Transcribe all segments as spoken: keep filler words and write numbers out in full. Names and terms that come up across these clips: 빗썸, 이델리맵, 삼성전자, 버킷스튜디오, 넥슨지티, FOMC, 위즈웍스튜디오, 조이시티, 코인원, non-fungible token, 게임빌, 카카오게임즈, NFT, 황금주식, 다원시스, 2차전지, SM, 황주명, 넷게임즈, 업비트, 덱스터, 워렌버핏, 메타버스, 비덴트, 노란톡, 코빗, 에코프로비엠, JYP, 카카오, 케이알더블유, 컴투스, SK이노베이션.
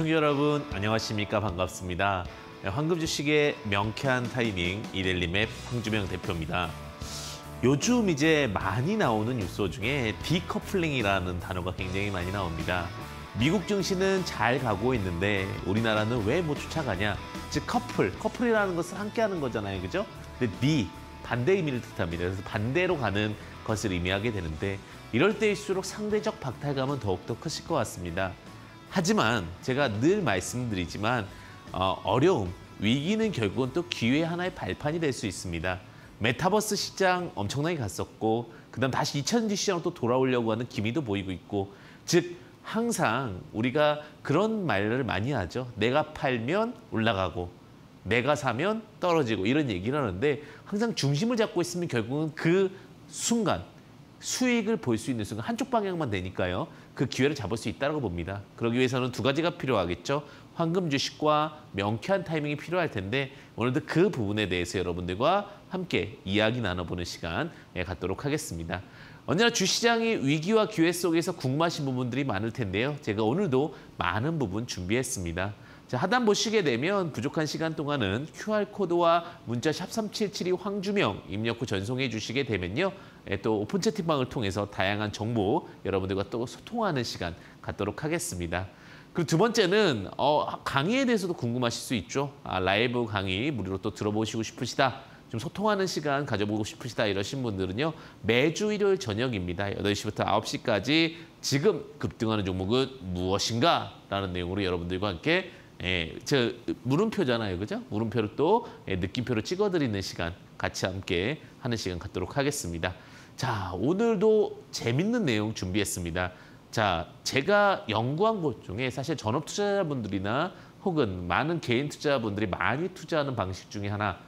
시청자 여러분 안녕하십니까? 반갑습니다. 황금주식의 명쾌한 타이밍 이델리맵 황주명 대표입니다. 요즘 이제 많이 나오는 뉴스 중에 디커플링이라는 단어가 굉장히 많이 나옵니다. 미국 증시는 잘 가고 있는데 우리나라는 왜 못 쫓아가냐? 즉 커플, 커플이라는 것은 함께하는 거잖아요, 그죠? 근데 D, 반대 의미를 뜻합니다. 그래서 반대로 가는 것을 의미하게 되는데 이럴 때일수록 상대적 박탈감은 더욱더 크실 것 같습니다. 하지만 제가 늘 말씀드리지만 어, 어려움, 위기는 결국은 또 기회의 하나의 발판이 될 수 있습니다. 메타버스 시장 엄청나게 갔었고 그다음 다시 이차전지 시장으로 또 돌아오려고 하는 기미도 보이고 있고, 즉 항상 우리가 그런 말을 많이 하죠. 내가 팔면 올라가고 내가 사면 떨어지고 이런 얘기를 하는데 항상 중심을 잡고 있으면 결국은 그 순간 수익을 볼 수 있는 순간 한쪽 방향만 되니까요. 그 기회를 잡을 수 있다고 봅니다. 그러기 위해서는 두 가지가 필요하겠죠. 황금 주식과 명쾌한 타이밍이 필요할 텐데 오늘도 그 부분에 대해서 여러분들과 함께 이야기 나눠보는 시간 갖도록 하겠습니다. 언제나 주시장이 위기와 기회 속에서 궁금하신 부분들이 많을 텐데요. 제가 오늘도 많은 부분 준비했습니다. 자, 하단 보시게 되면 부족한 시간 동안은 큐알코드와 문자 샵 삼칠칠이 황주명 입력 후 전송해 주시게 되면요. 또 오픈 채팅방을 통해서 다양한 정보 여러분들과 또 소통하는 시간 갖도록 하겠습니다. 그리고 두 번째는 어, 강의에 대해서도 궁금하실 수 있죠. 아, 라이브 강의 무료로 또 들어보시고 싶으시다. 좀 소통하는 시간 가져보고 싶으시다 이러신 분들은요. 매주 일요일 저녁입니다. 여덟 시부터 아홉 시까지 지금 급등하는 종목은 무엇인가? 라는 내용으로 여러분들과 함께 예, 저 물음표잖아요. 그죠? 물음표를 또 예, 느낌표로 찍어드리는 시간 같이 함께 하는 시간 갖도록 하겠습니다. 자, 오늘도 재밌는 내용 준비했습니다. 자, 제가 연구한 것 중에 사실 전업 투자자분들이나 혹은 많은 개인 투자자분들이 많이 투자하는 방식 중에 하나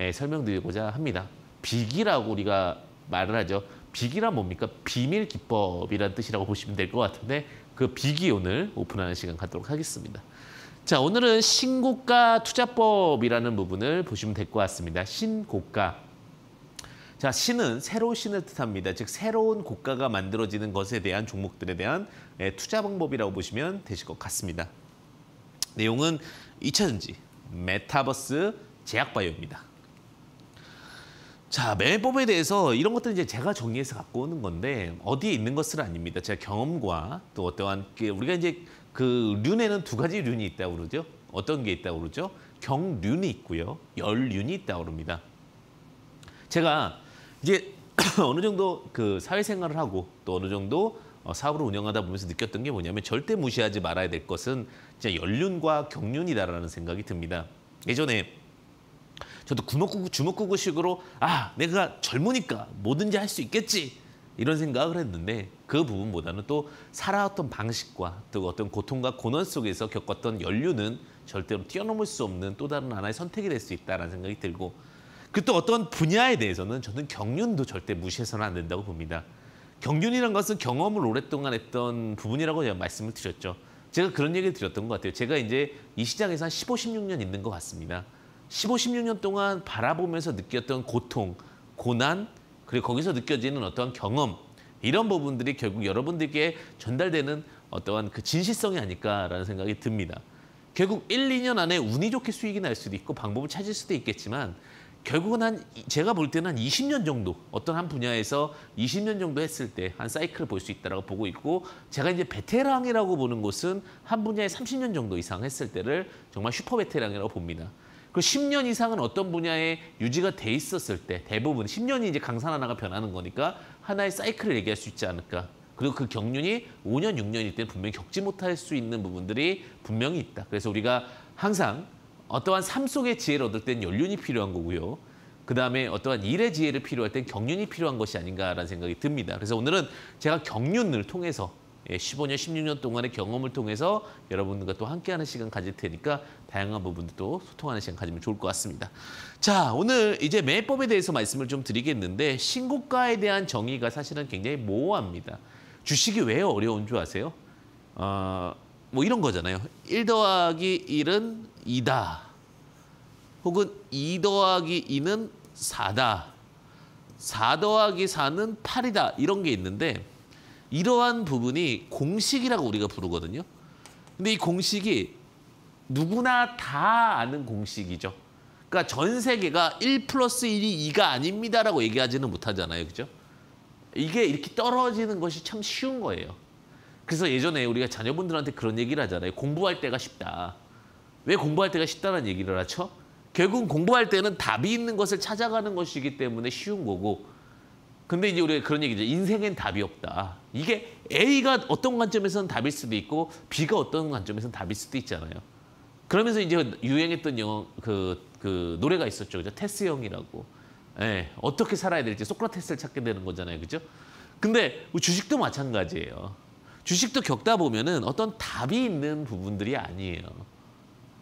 예, 설명드리고자 합니다. 빅이라고 우리가 말을 하죠. 빅이란 뭡니까? 비밀 기법이란 뜻이라고 보시면 될 것 같은데 그 빅이 오늘 오픈하는 시간 갖도록 하겠습니다. 자, 오늘은 신고가 투자법이라는 부분을 보시면 될 것 같습니다. 신고가. 자, 신은 새로운 신을 뜻합니다. 즉 새로운 고가가 만들어지는 것에 대한 종목들에 대한 투자 방법이라고 보시면 되실 것 같습니다. 내용은 이차전지, 메타버스, 제약바이오입니다. 자, 매매법에 대해서 이런 것들은 이제 제가 정리해서 갖고 오는 건데 어디에 있는 것은 아닙니다. 제가 경험과 또 어떠한 우리가 이제 그 륜에는 두 가지 륜이 있다고 그러죠. 어떤 게 있다고 그러죠? 경륜이 있고요. 열륜이 있다고 그럽니다. 제가 이제 어느 정도 그 사회생활을 하고 또 어느 정도 사업을 운영하다 보면서 느꼈던 게 뭐냐면 절대 무시하지 말아야 될 것은 진짜 열륜과 경륜이다라는 생각이 듭니다. 예전에 저도 주먹구구, 주먹구구식으로 아, 내가 젊으니까 뭐든지 할 수 있겠지. 이런 생각을 했는데 그 부분보다는 또 살아왔던 방식과 또 어떤 고통과 고난 속에서 겪었던 연륜은 절대로 뛰어넘을 수 없는 또 다른 하나의 선택이 될 수 있다는 생각이 들고 그 또 어떤 분야에 대해서는 저는 경륜도 절대 무시해서는 안 된다고 봅니다. 경륜이란 것은 경험을 오랫동안 했던 부분이라고 제가 말씀을 드렸죠. 제가 그런 얘기를 드렸던 것 같아요. 제가 이제 이 시장에서 한 십오, 십육 년 있는 것 같습니다. 십오, 십육 년 동안 바라보면서 느꼈던 고통, 고난, 그리고 거기서 느껴지는 어떠한 경험 이런 부분들이 결국 여러분들께 전달되는 어떠한 그 진실성이 아닐까라는 생각이 듭니다. 결국 일, 이 년 안에 운이 좋게 수익이 날 수도 있고 방법을 찾을 수도 있겠지만 결국은 한 제가 볼 때는 한 이십 년 정도 어떤 한 분야에서 이십 년 정도 했을 때 한 사이클을 볼 수 있다라고 보고 있고 제가 이제 베테랑이라고 보는 곳은 한 분야에 삼십 년 정도 이상 했을 때를 정말 슈퍼 베테랑이라고 봅니다. 그 십 년 이상은 어떤 분야에 유지가 돼 있었을 때 대부분 십 년이 이제 강산 하나가 변하는 거니까 하나의 사이클을 얘기할 수 있지 않을까. 그리고 그 경륜이 오 년, 육 년일 때 분명히 겪지 못할 수 있는 부분들이 분명히 있다. 그래서 우리가 항상 어떠한 삶 속의 지혜를 얻을 땐 연륜이 필요한 거고요. 그다음에 어떠한 일의 지혜를 필요할 땐 경륜이 필요한 것이 아닌가라는 생각이 듭니다. 그래서 오늘은 제가 경륜을 통해서 십오 년, 십육 년 동안의 경험을 통해서 여러분들과 또 함께하는 시간 가질 테니까 다양한 부분들도 소통하는 시간 가지면 좋을 것 같습니다. 자, 오늘 이제 매매법에 대해서 말씀을 좀 드리겠는데 신고가에 대한 정의가 사실은 굉장히 모호합니다. 주식이 왜 어려운 줄 아세요? 어, 뭐 이런 거잖아요. 일 더하기 일은 이다. 혹은 이 더하기 이는 사다. 사 더하기 사는 팔이다. 이런 게 있는데 이러한 부분이 공식이라고 우리가 부르거든요. 근데 이 공식이 누구나 다 아는 공식이죠. 그러니까 전 세계가 일 플러스 일이 이가 아닙니다라고 얘기하지는 못하잖아요. 그죠? 이게 이렇게 떨어지는 것이 참 쉬운 거예요. 그래서 예전에 우리가 자녀분들한테 그런 얘기를 하잖아요. 공부할 때가 쉽다. 왜 공부할 때가 쉽다는 얘기를 하죠? 결국은 공부할 때는 답이 있는 것을 찾아가는 것이기 때문에 쉬운 거고, 근데 이제 우리가 그런 얘기죠. 인생엔 답이 없다. 이게 A가 어떤 관점에서는 답일 수도 있고 B가 어떤 관점에서는 답일 수도 있잖아요. 그러면서 이제 유행했던 영어, 그, 그 노래가 있었죠. 그죠? 테스 형이라고. 예, 어떻게 살아야 될지 소크라테스를 찾게 되는 거잖아요. 그죠? 근데 주식도 마찬가지예요. 주식도 겪다 보면은 어떤 답이 있는 부분들이 아니에요.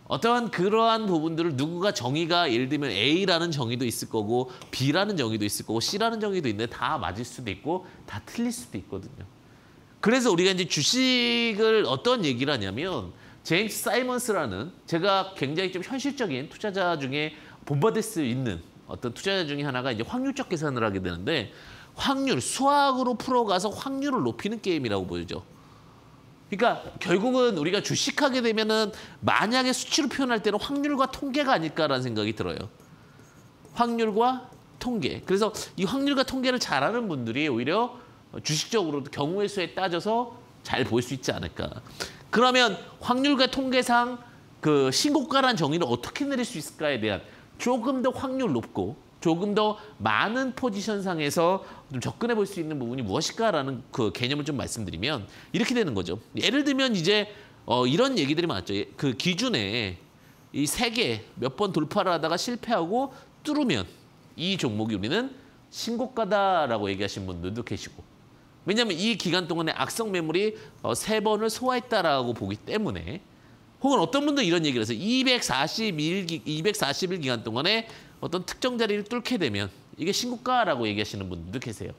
어떠한 그러한 부분들을 누구가 정의가 예를 들면 A라는 정의도 있을 거고 B라는 정의도 있을 거고 C라는 정의도 있는데 다 맞을 수도 있고 다 틀릴 수도 있거든요. 그래서 우리가 이제 주식을 어떤 얘기를 하냐면 제임스 사이먼스라는 제가 굉장히 좀 현실적인 투자자 중에 본받을 수 있는 어떤 투자자 중에 하나가 이제 확률적 계산을 하게 되는데 확률, 수학으로 풀어가서 확률을 높이는 게임이라고 보죠. 그러니까 결국은 우리가 주식하게 되면은 만약에 수치로 표현할 때는 확률과 통계가 아닐까라는 생각이 들어요. 확률과 통계. 그래서 이 확률과 통계를 잘 아는 분들이 오히려 주식적으로도 경우의 수에 따져서 잘 볼 수 있지 않을까. 그러면 확률과 통계상 그 신고가란 정의를 어떻게 내릴 수 있을까에 대한 조금 더 확률 높고 조금 더 많은 포지션상에서 좀 접근해 볼 수 있는 부분이 무엇일까라는 그 개념을 좀 말씀드리면 이렇게 되는 거죠. 예를 들면 이제 어 이런 얘기들이 많았죠. 그 기준에 이 세 개 몇 번 돌파를 하다가 실패하고 뚫으면 이 종목이 우리는 신고가다라고 얘기하신 분들도 계시고, 왜냐하면 이 기간 동안에 악성 매물이 어 세 번을 소화했다라고 보기 때문에, 혹은 어떤 분도 이런 얘기를 해서 이백사십일, 이백사십 일 기간 동안에 어떤 특정 자리를 뚫게 되면 이게 신고가라고 얘기하시는 분들도 계세요.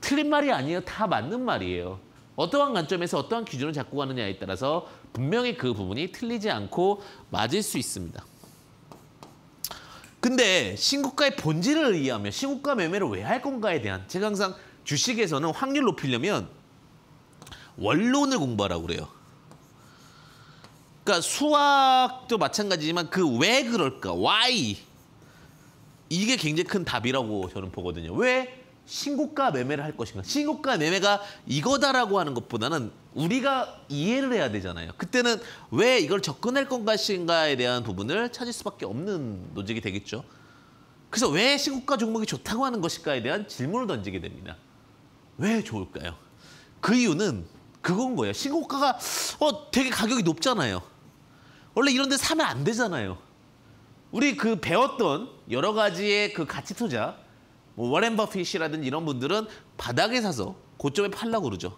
틀린 말이 아니에요. 다 맞는 말이에요. 어떠한 관점에서 어떠한 기준을 잡고 가느냐에 따라서 분명히 그 부분이 틀리지 않고 맞을 수 있습니다. 근데 신고가의 본질을 이해하면 신고가 매매를 왜 할 건가에 대한, 제가 항상 주식에서는 확률 높이려면 원론을 공부하라고 그래요. 그러니까 수학도 마찬가지지만 그 왜 그럴까? why? 이게 굉장히 큰 답이라고 저는 보거든요. 왜 신고가 매매를 할 것인가? 신고가 매매가 이거다라고 하는 것보다는 우리가 이해를 해야 되잖아요. 그때는 왜 이걸 접근할 건가인가에 대한 부분을 찾을 수밖에 없는 논쟁이 되겠죠. 그래서 왜 신고가 종목이 좋다고 하는 것일까에 대한 질문을 던지게 됩니다. 왜 좋을까요? 그 이유는 그건 거예요. 신고가가 어 되게 가격이 높잖아요. 원래 이런 데 사면 안 되잖아요. 우리 그 배웠던 여러 가지의 그 가치 투자, 뭐 워렌버핏이라든지 이런 분들은 바닥에 사서 고점에 팔라고 그러죠.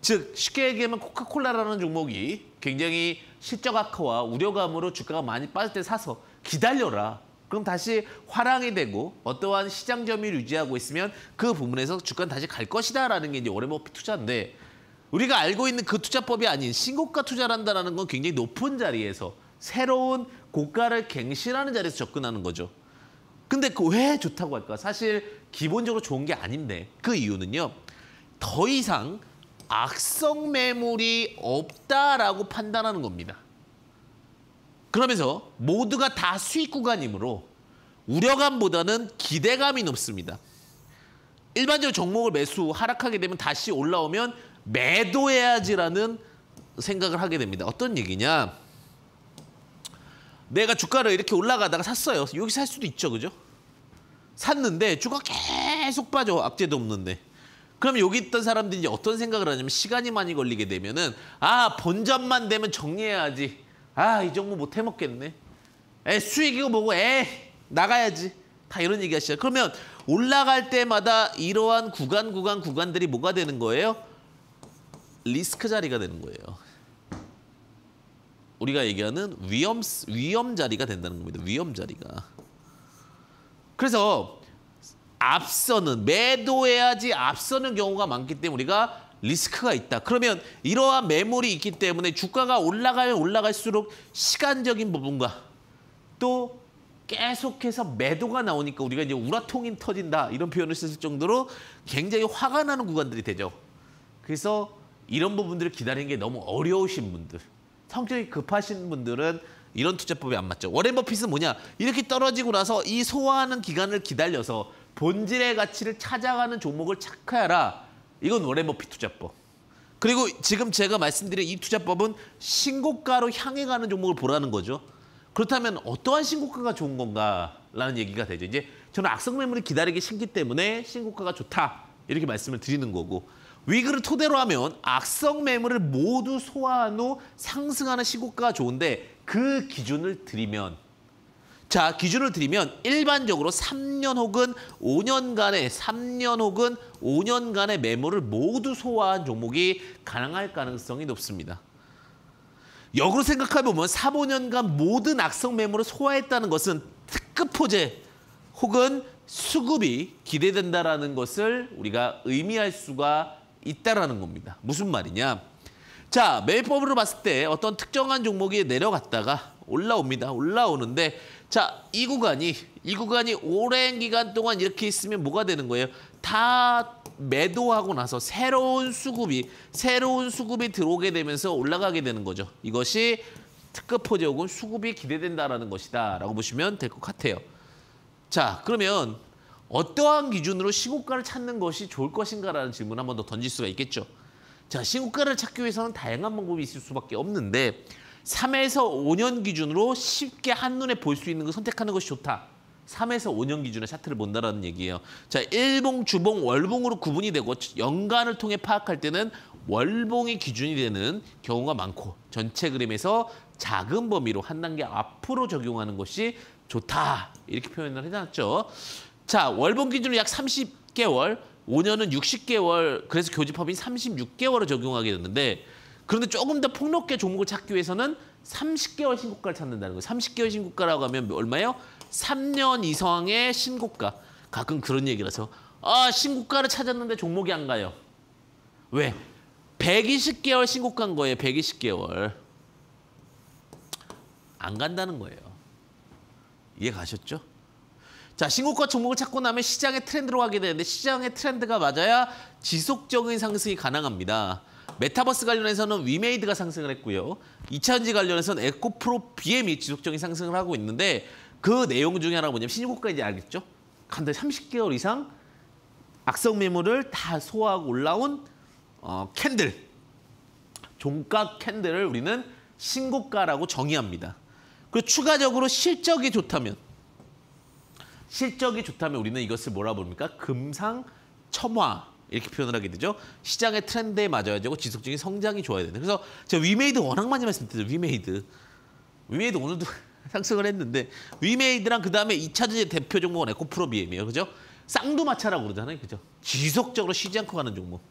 즉 쉽게 얘기하면 코카콜라라는 종목이 굉장히 실적 악화와 우려감으로 주가가 많이 빠질 때 사서 기다려라. 그럼 다시 화랑이 되고 어떠한 시장 점유율을 유지하고 있으면 그 부분에서 주가는 다시 갈 것이다라는 게 이제 워렌버핏 투자인데, 우리가 알고 있는 그 투자법이 아닌 신고가 투자한다는 건 굉장히 높은 자리에서 새로운 고가를 갱신하는 자리에서 접근하는 거죠. 근데 그 왜 좋다고 할까? 사실 기본적으로 좋은 게 아닌데, 그 이유는요. 더 이상 악성 매물이 없다라고 판단하는 겁니다. 그러면서 모두가 다 수익 구간이므로 우려감보다는 기대감이 높습니다. 일반적으로 종목을 매수 하락하게 되면 다시 올라오면 매도해야지라는 생각을 하게 됩니다. 어떤 얘기냐? 내가 주가를 이렇게 올라가다가 샀어요. 여기 살 수도 있죠. 그죠? 샀는데 주가 계속 빠져. 악재도 없는데. 그럼 여기 있던 사람들이 이제 어떤 생각을 하냐면 시간이 많이 걸리게 되면은 아, 본전만 되면 정리해야지. 아, 이 정도 못 해먹겠네. 에, 수익이고 뭐고 에, 나가야지. 다 이런 얘기 하시죠. 그러면 올라갈 때마다 이러한 구간, 구간, 구간들이 뭐가 되는 거예요? 리스크 자리가 되는 거예요. 우리가 얘기하는 위험, 위험 자리가 된다는 겁니다. 위험 자리가. 그래서 앞서는 매도해야지 앞서는 경우가 많기 때문에 우리가 리스크가 있다. 그러면 이러한 매물이 있기 때문에 주가가 올라가면 올라갈수록 시간적인 부분과 또 계속해서 매도가 나오니까 우리가 이제 우라통이 터진다 이런 표현을 쓸 정도로 굉장히 화가 나는 구간들이 되죠. 그래서 이런 부분들을 기다리는 게 너무 어려우신 분들, 성격이 급하신 분들은 이런 투자법이 안 맞죠. 워렌버핏은 뭐냐? 이렇게 떨어지고 나서 이 소화하는 기간을 기다려서 본질의 가치를 찾아가는 종목을 착하라. 이건 워렌버핏 투자법. 그리고 지금 제가 말씀드린 이 투자법은 신고가로 향해 가는 종목을 보라는 거죠. 그렇다면 어떠한 신고가가 좋은 건가라는 얘기가 되죠. 이제 저는 악성 매물이 기다리기 싫기 때문에 신고가가 좋다. 이렇게 말씀을 드리는 거고. 위기를 토대로 하면 악성 매물을 모두 소화한 후 상승하는 신고가가 좋은데 그 기준을 드리면 자 기준을 드리면 일반적으로 삼 년 혹은 오 년간의 삼 년 혹은 오 년간의 매물을 모두 소화한 종목이 가능할 가능성이 높습니다. 역으로 생각해보면 사, 오 년간 모든 악성 매물을 소화했다는 것은 특급 호재 혹은 수급이 기대된다라는 것을 우리가 의미할 수가 있다라는 겁니다. 무슨 말이냐? 자, 매매법으로 봤을 때 어떤 특정한 종목이 내려갔다가 올라옵니다. 올라오는데 자, 이 구간이 이 구간이 오랜 기간 동안 이렇게 있으면 뭐가 되는 거예요? 다 매도하고 나서 새로운 수급이 새로운 수급이 들어오게 되면서 올라가게 되는 거죠. 이것이 특급 호재 혹은 수급이 기대된다라는 것이다라고 보시면 될 것 같아요. 자, 그러면 어떠한 기준으로 신고가를 찾는 것이 좋을 것인가라는 질문을 한 번 더 던질 수가 있겠죠. 자, 신고가를 찾기 위해서는 다양한 방법이 있을 수밖에 없는데 삼에서 오 년 기준으로 쉽게 한눈에 볼 수 있는 걸 선택하는 것이 좋다. 삼에서 오 년 기준의 차트를 본다라는 얘기예요. 자, 일봉, 주봉, 월봉으로 구분이 되고 연간을 통해 파악할 때는 월봉이 기준이 되는 경우가 많고 전체 그림에서 작은 범위로 한 단계 앞으로 적용하는 것이 좋다. 이렇게 표현을 해놨죠. 자, 월봉 기준으로 약 삼십 개월, 오 년은 육십 개월, 그래서 교집합인 삼십육 개월을 적용하게 되는데 그런데 조금 더 폭넓게 종목을 찾기 위해서는 삼십 개월 신고가를 찾는다는 거예요. 삼십 개월 신고가라고 하면 얼마예요? 삼 년 이상의 신고가. 가끔 그런 얘기라서 아, 신고가를 찾았는데 종목이 안 가요. 왜? 백이십 개월 신고가인 거예요. 백이십 개월. 안 간다는 거예요. 이해 가셨죠? 자, 신고가 종목을 찾고 나면 시장의 트렌드로 가게 되는데 시장의 트렌드가 맞아야 지속적인 상승이 가능합니다. 메타버스 관련해서는 위메이드가 상승을 했고요. 이차전지 관련해서는 에코프로비엠이 지속적인 상승을 하고 있는데 그 내용 중에 하나가 뭐냐면 신고가 이제 알겠죠? 간다 삼십 개월 이상 악성 매물을 다 소화하고 올라온 어, 캔들, 종가 캔들을 우리는 신고가라고 정의합니다. 그리고 추가적으로 실적이 좋다면 실적이 좋다면 우리는 이것을 뭐라 부릅니까? 금상첨화 이렇게 표현을 하게 되죠. 시장의 트렌드에 맞아야 되고 지속적인 성장이 좋아야 된다. 그래서 제가 위메이드 워낙 많이 말씀드렸죠. 위메이드. 위메이드 오늘도 상승을 했는데 위메이드랑 그다음에 이차전지 대표 종목은 에코프로비엠이에요. 그죠? 쌍두마차라고 그러잖아요. 그죠? 지속적으로 쉬지 않고 가는 종목.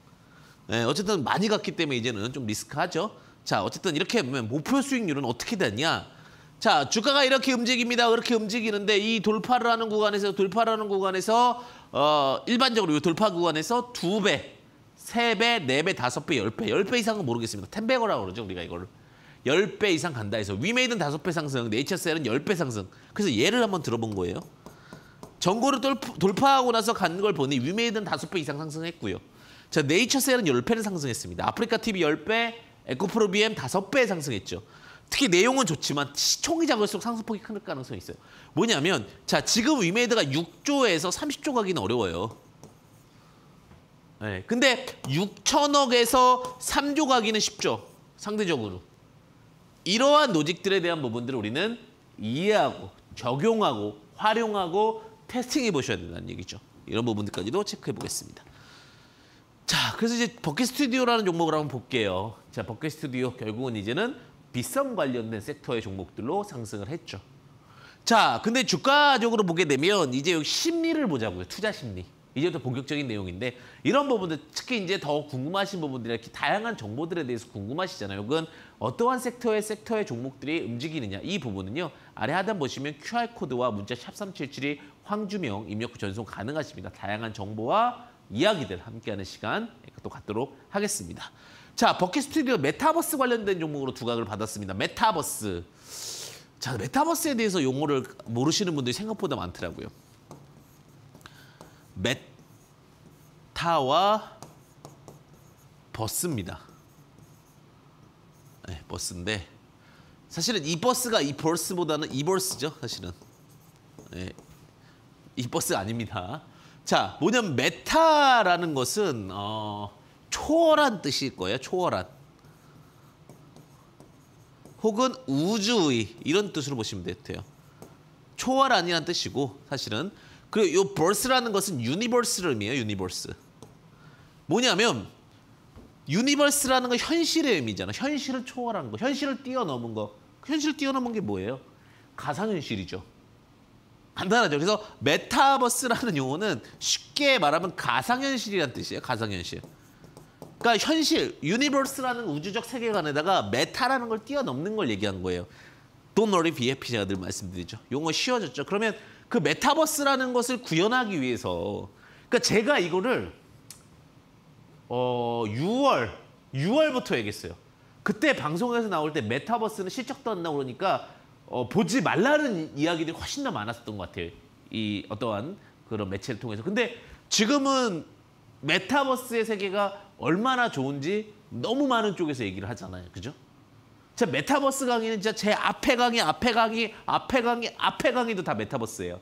네, 어쨌든 많이 갔기 때문에 이제는 좀 리스크하죠. 자, 어쨌든 이렇게 보면 목표 수익률은 어떻게 되냐? 자, 주가가 이렇게 움직입니다. 이렇게 움직이는데 이 돌파를 하는 구간에서 돌파를 하는 구간에서 어, 일반적으로 이 돌파 구간에서 두 배, 세 배, 네 배, 다섯 배, 열 배, 열 배 이상은 모르겠습니다. 텐배거라고 그러죠. 우리가 이걸 열 배 이상 간다 해서 위메이드는 다섯 배 상승, 네이처셀은 열 배 상승. 그래서 얘를 한번 들어본 거예요. 전고를 돌파하고 나서 간 걸 보니 위메이드는 다섯 배 이상 상승했고요. 자, 네이처셀은 열 배를 상승했습니다. 아프리카티비 열 배, 에코프로비엠 다섯 배 상승했죠. 특히 내용은 좋지만 시총이 작을수록 상승폭이 큰 가능성이 있어요. 뭐냐면 자 지금 위메이드가 육 조에서 삼십 조 가기는 어려워요. 네, 근데 육천억에서 삼 조 가기는 쉽죠. 상대적으로. 이러한 노직들에 대한 부분들을 우리는 이해하고 적용하고 활용하고 테스팅해 보셔야 된다는 얘기죠. 이런 부분들까지도 체크해 보겠습니다. 자, 그래서 이제 버킷스튜디오라는 종목을 한번 볼게요. 자, 버킷스튜디오 결국은 이제는 빗썸 관련된 섹터의 종목들로 상승을 했죠. 자, 근데 주가적으로 보게 되면 이제 여기 심리를 보자고요. 투자 심리. 이제부터 본격적인 내용인데 이런 부분들 특히 이제 더 궁금하신 부분들이 이렇게 다양한 정보들에 대해서 궁금하시잖아요. 혹은 어떠한 섹터의 섹터의 종목들이 움직이느냐. 이 부분은요. 아래 하단 보시면 큐알코드와 문자 샵 삼칠칠이 황주명 입력 후 전송 가능하십니다. 다양한 정보와 이야기들 함께하는 시간 또 갖도록 하겠습니다. 자, 버킷스튜디오 메타버스 관련된 종목으로 두각을 받았습니다. 메타버스. 자, 메타버스에 대해서 용어를 모르시는 분들이 생각보다 많더라고요. 메타와 버스입니다. 네, 버스인데 사실은 이 버스가 이 벌스보다는 이 벌스죠, 사실은. 예. 이 버스 아닙니다. 자, 뭐냐면 메타라는 것은 어, 초월한 뜻일 거예요. 초월한. 혹은 우주의 이런 뜻으로 보시면 돼요. 초월한이란 뜻이고 사실은. 그리고 이 벌스라는 것은 유니버스를 의미해요. 유니버스. 뭐냐면 유니버스라는 건 현실의 의미잖아. 현실을 초월한 거. 현실을 뛰어넘은 거. 현실을 뛰어넘은 게 뭐예요? 가상현실이죠. 간단하죠. 그래서 메타버스라는 용어는 쉽게 말하면 가상현실이란 뜻이에요. 가상현실. 그러니까 현실, 유니버스라는 우주적 세계관에다가 메타라는 걸 뛰어넘는 걸 얘기한 거예요. Don't worry, be happy. 제가 늘 말씀드리죠. 용어 쉬워졌죠. 그러면 그 메타버스라는 것을 구현하기 위해서 그러니까 제가 이거를 어, 유월, 유월부터 얘기했어요. 그때 방송에서 나올 때 메타버스는 실적도 안 나오고 그러니까 어, 보지 말라는 이야기들이 훨씬 더 많았었던 것 같아요. 이 어떠한 그런 매체를 통해서. 근데 지금은 메타버스의 세계가 얼마나 좋은지 너무 많은 쪽에서 얘기를 하잖아요. 그죠? 제 메타버스 강의는 진짜 제 앞에 강의, 앞에 강의, 앞에 강의, 앞에 강의도 다 메타버스예요.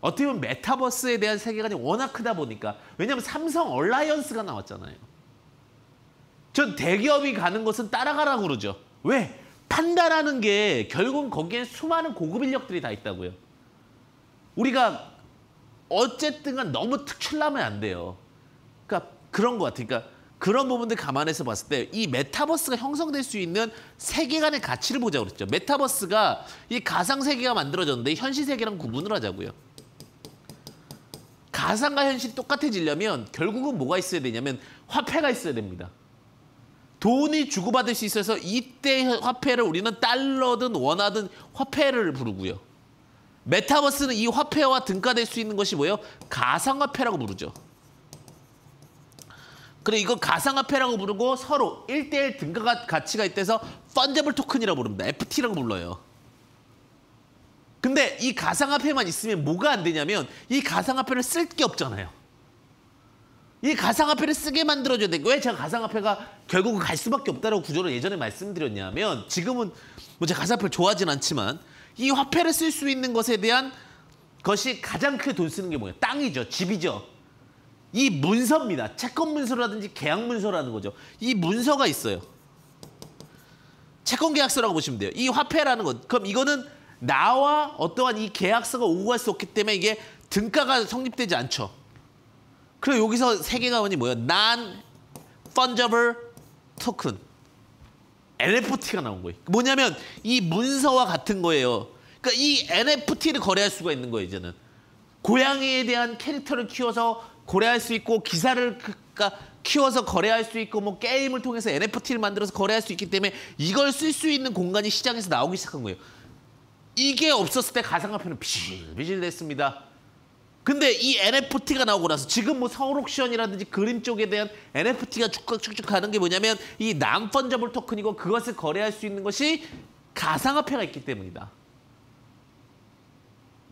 어떻게 보면 메타버스에 대한 세계관이 워낙 크다 보니까. 왜냐하면 삼성 얼라이언스가 나왔잖아요. 전 대기업이 가는 것은 따라가라고 그러죠. 왜? 판다라는 게 결국은 거기에 수많은 고급 인력들이 다 있다고요. 우리가 어쨌든 간 너무 특출나면 안 돼요. 그러니까 그런 것 같아요. 그러니까 그런 부분들 감안해서 봤을 때 이 메타버스가 형성될 수 있는 세계관의 가치를 보자고 그랬죠. 메타버스가 이 가상세계가 만들어졌는데 현실세계랑 구분을 하자고요. 가상과 현실이 똑같아지려면 결국은 뭐가 있어야 되냐면 화폐가 있어야 됩니다. 돈이 주고받을 수 있어서 이때 화폐를 우리는 달러든 원화든 화폐를 부르고요. 메타버스는 이 화폐와 등가될 수 있는 것이 뭐예요? 가상화폐라고 부르죠. 그리고 이거 가상화폐라고 부르고 서로 일 대일 등가 가치가 있대서 펀저블 토큰이라고 부릅니다. 에프티라고 불러요. 근데 이 가상화폐만 있으면 뭐가 안 되냐면 이 가상화폐를 쓸 게 없잖아요. 이 가상화폐를 쓰게 만들어줘야 되고. 왜 제가 가상화폐가 결국은 갈 수밖에 없다라고 구조를 예전에 말씀드렸냐면 지금은 뭐 제가 가상화폐를 좋아하진 않지만 이 화폐를 쓸 수 있는 것에 대한 것이 가장 크게 돈 쓰는 게 뭐예요? 땅이죠. 집이죠. 이 문서입니다. 채권 문서라든지 계약 문서라는 거죠. 이 문서가 있어요. 채권 계약서라고 보시면 돼요. 이 화폐라는 것. 그럼 이거는 나와 어떠한 이 계약서가 오고 갈 수 없기 때문에 이게 등가가 성립되지 않죠. 그리고 여기서 세 개가 뭐예요? Non-fungible token. 엔에프티가 나온 거예요. 뭐냐면 이 문서와 같은 거예요. 그러니까 이 엔에프티를 거래할 수가 있는 거예요. 이제는 고양이에 대한 캐릭터를 키워서 거래할 수 있고 기사를 그러니까 키워서 거래할 수 있고 뭐 게임을 통해서 엔에프티를 만들어서 거래할 수 있기 때문에 이걸 쓸 수 있는 공간이 시장에서 나오기 시작한 거예요. 이게 없었을 때 가상화폐는 비실비실 됐습니다. 근데 이 엔에프티가 나오고 나서 지금 뭐 서울옥션이라든지 그림 쪽에 대한 엔에프티가 쭉쭉쭉 가는 게 뭐냐면 이 non-fungible 토큰이고 그것을 거래할 수 있는 것이 가상화폐가 있기 때문이다.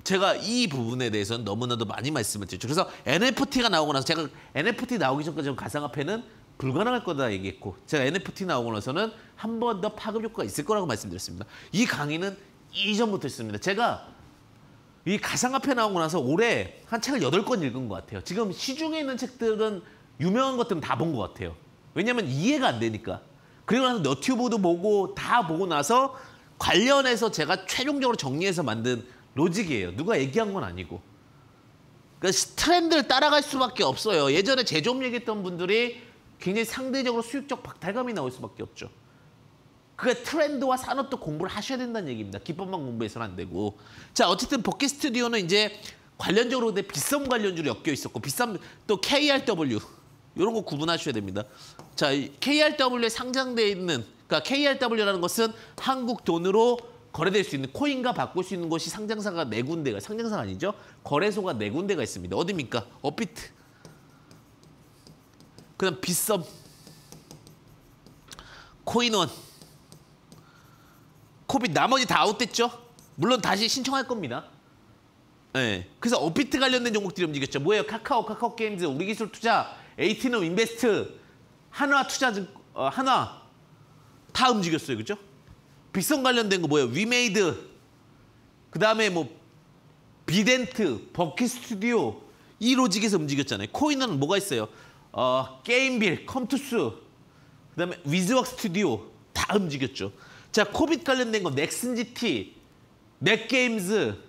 제가 이 부분에 대해서는 너무나도 많이 말씀을 드렸죠. 그래서 엔에프티가 나오고 나서 제가 엔에프티 나오기 전까지 가상화폐는 불가능할 거다 얘기했고 제가 엔에프티 나오고 나서는 한 번 더 파급 효과가 있을 거라고 말씀드렸습니다. 이 강의는 이전부터 했습니다. 제가 이 가상화폐 나오고 나서 올해 한 책을 여덟 권 읽은 것 같아요. 지금 시중에 있는 책들은 유명한 것들은 다 본 것 같아요. 왜냐면 이해가 안 되니까. 그리고 나서 너튜브도 보고 다 보고 나서 관련해서 제가 최종적으로 정리해서 만든 로직이에요. 누가 얘기한 건 아니고. 그러니까 트렌드를 따라갈 수밖에 없어요. 예전에 제조업 얘기했던 분들이 굉장히 상대적으로 수익적 박탈감이 나올 수밖에 없죠. 그게 트렌드와 산업도 공부를 하셔야 된다는 얘기입니다. 기법만 공부해서는 안 되고. 자, 어쨌든 버킷 스튜디오는 이제 관련적으로 근데 빗썸 관련주로 엮여 있었고 빗썸 또 케이알더블유 이런 거 구분하셔야 됩니다. 자, 케이알더블유에 상장돼 있는 그러니까 케이알더블유라는 것은 한국 돈으로 거래될 수 있는 코인과 바꿀 수 있는 것이 상장사가 네 군데가 상장사가 아니죠. 거래소가 네 군데가 있습니다. 어디입니까? 업비트. 그다음 빗썸. 코인원. 코빗 나머지 다 아웃됐죠? 물론 다시 신청할 겁니다. 네. 그래서 업비트 관련된 종목들이 움직였죠. 뭐예요? 카카오, 카카오게임즈, 우리기술투자, 에이티넘인베스트, 한화투자증권, 어, 한화 다 움직였어요. 그죠? 빗썸 관련된 거 뭐예요? 위메이드. 그 다음에 뭐 비덴트, 버킷스튜디오 이 로직에서 움직였잖아요. 코인은 뭐가 있어요? 어, 게임빌, 컴투스, 그 다음에 위즈웍스튜디오 다 움직였죠. 자, 코빗 관련된 거 넥슨지티, 넷게임즈,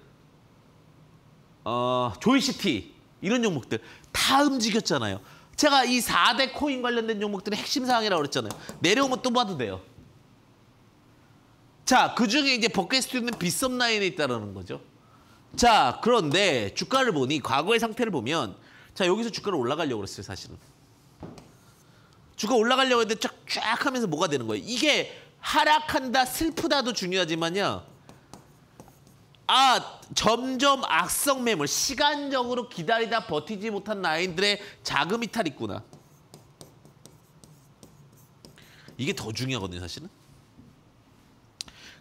어, 조이시티 이런 종목들 다 움직였잖아요. 제가 이 사 대 코인 관련된 종목들의 핵심 사항이라고 그랬잖아요. 내려오면 또 봐도 돼요. 자, 그중에 이제 버킷스튜디오는 빗썸 라인에 있다는 거죠. 자, 그런데 주가를 보니 과거의 상태를 보면 자, 여기서 주가를 올라가려고 그랬어요, 사실은. 주가 올라가려고 했는데 쫙쫙 하면서 뭐가 되는 거예요? 이게 하락한다, 슬프다도 중요하지만요. 아, 점점 악성 매물, 시간적으로 기다리다 버티지 못한 라인들의 자금 이탈이 있구나. 이게 더 중요하거든요, 사실은.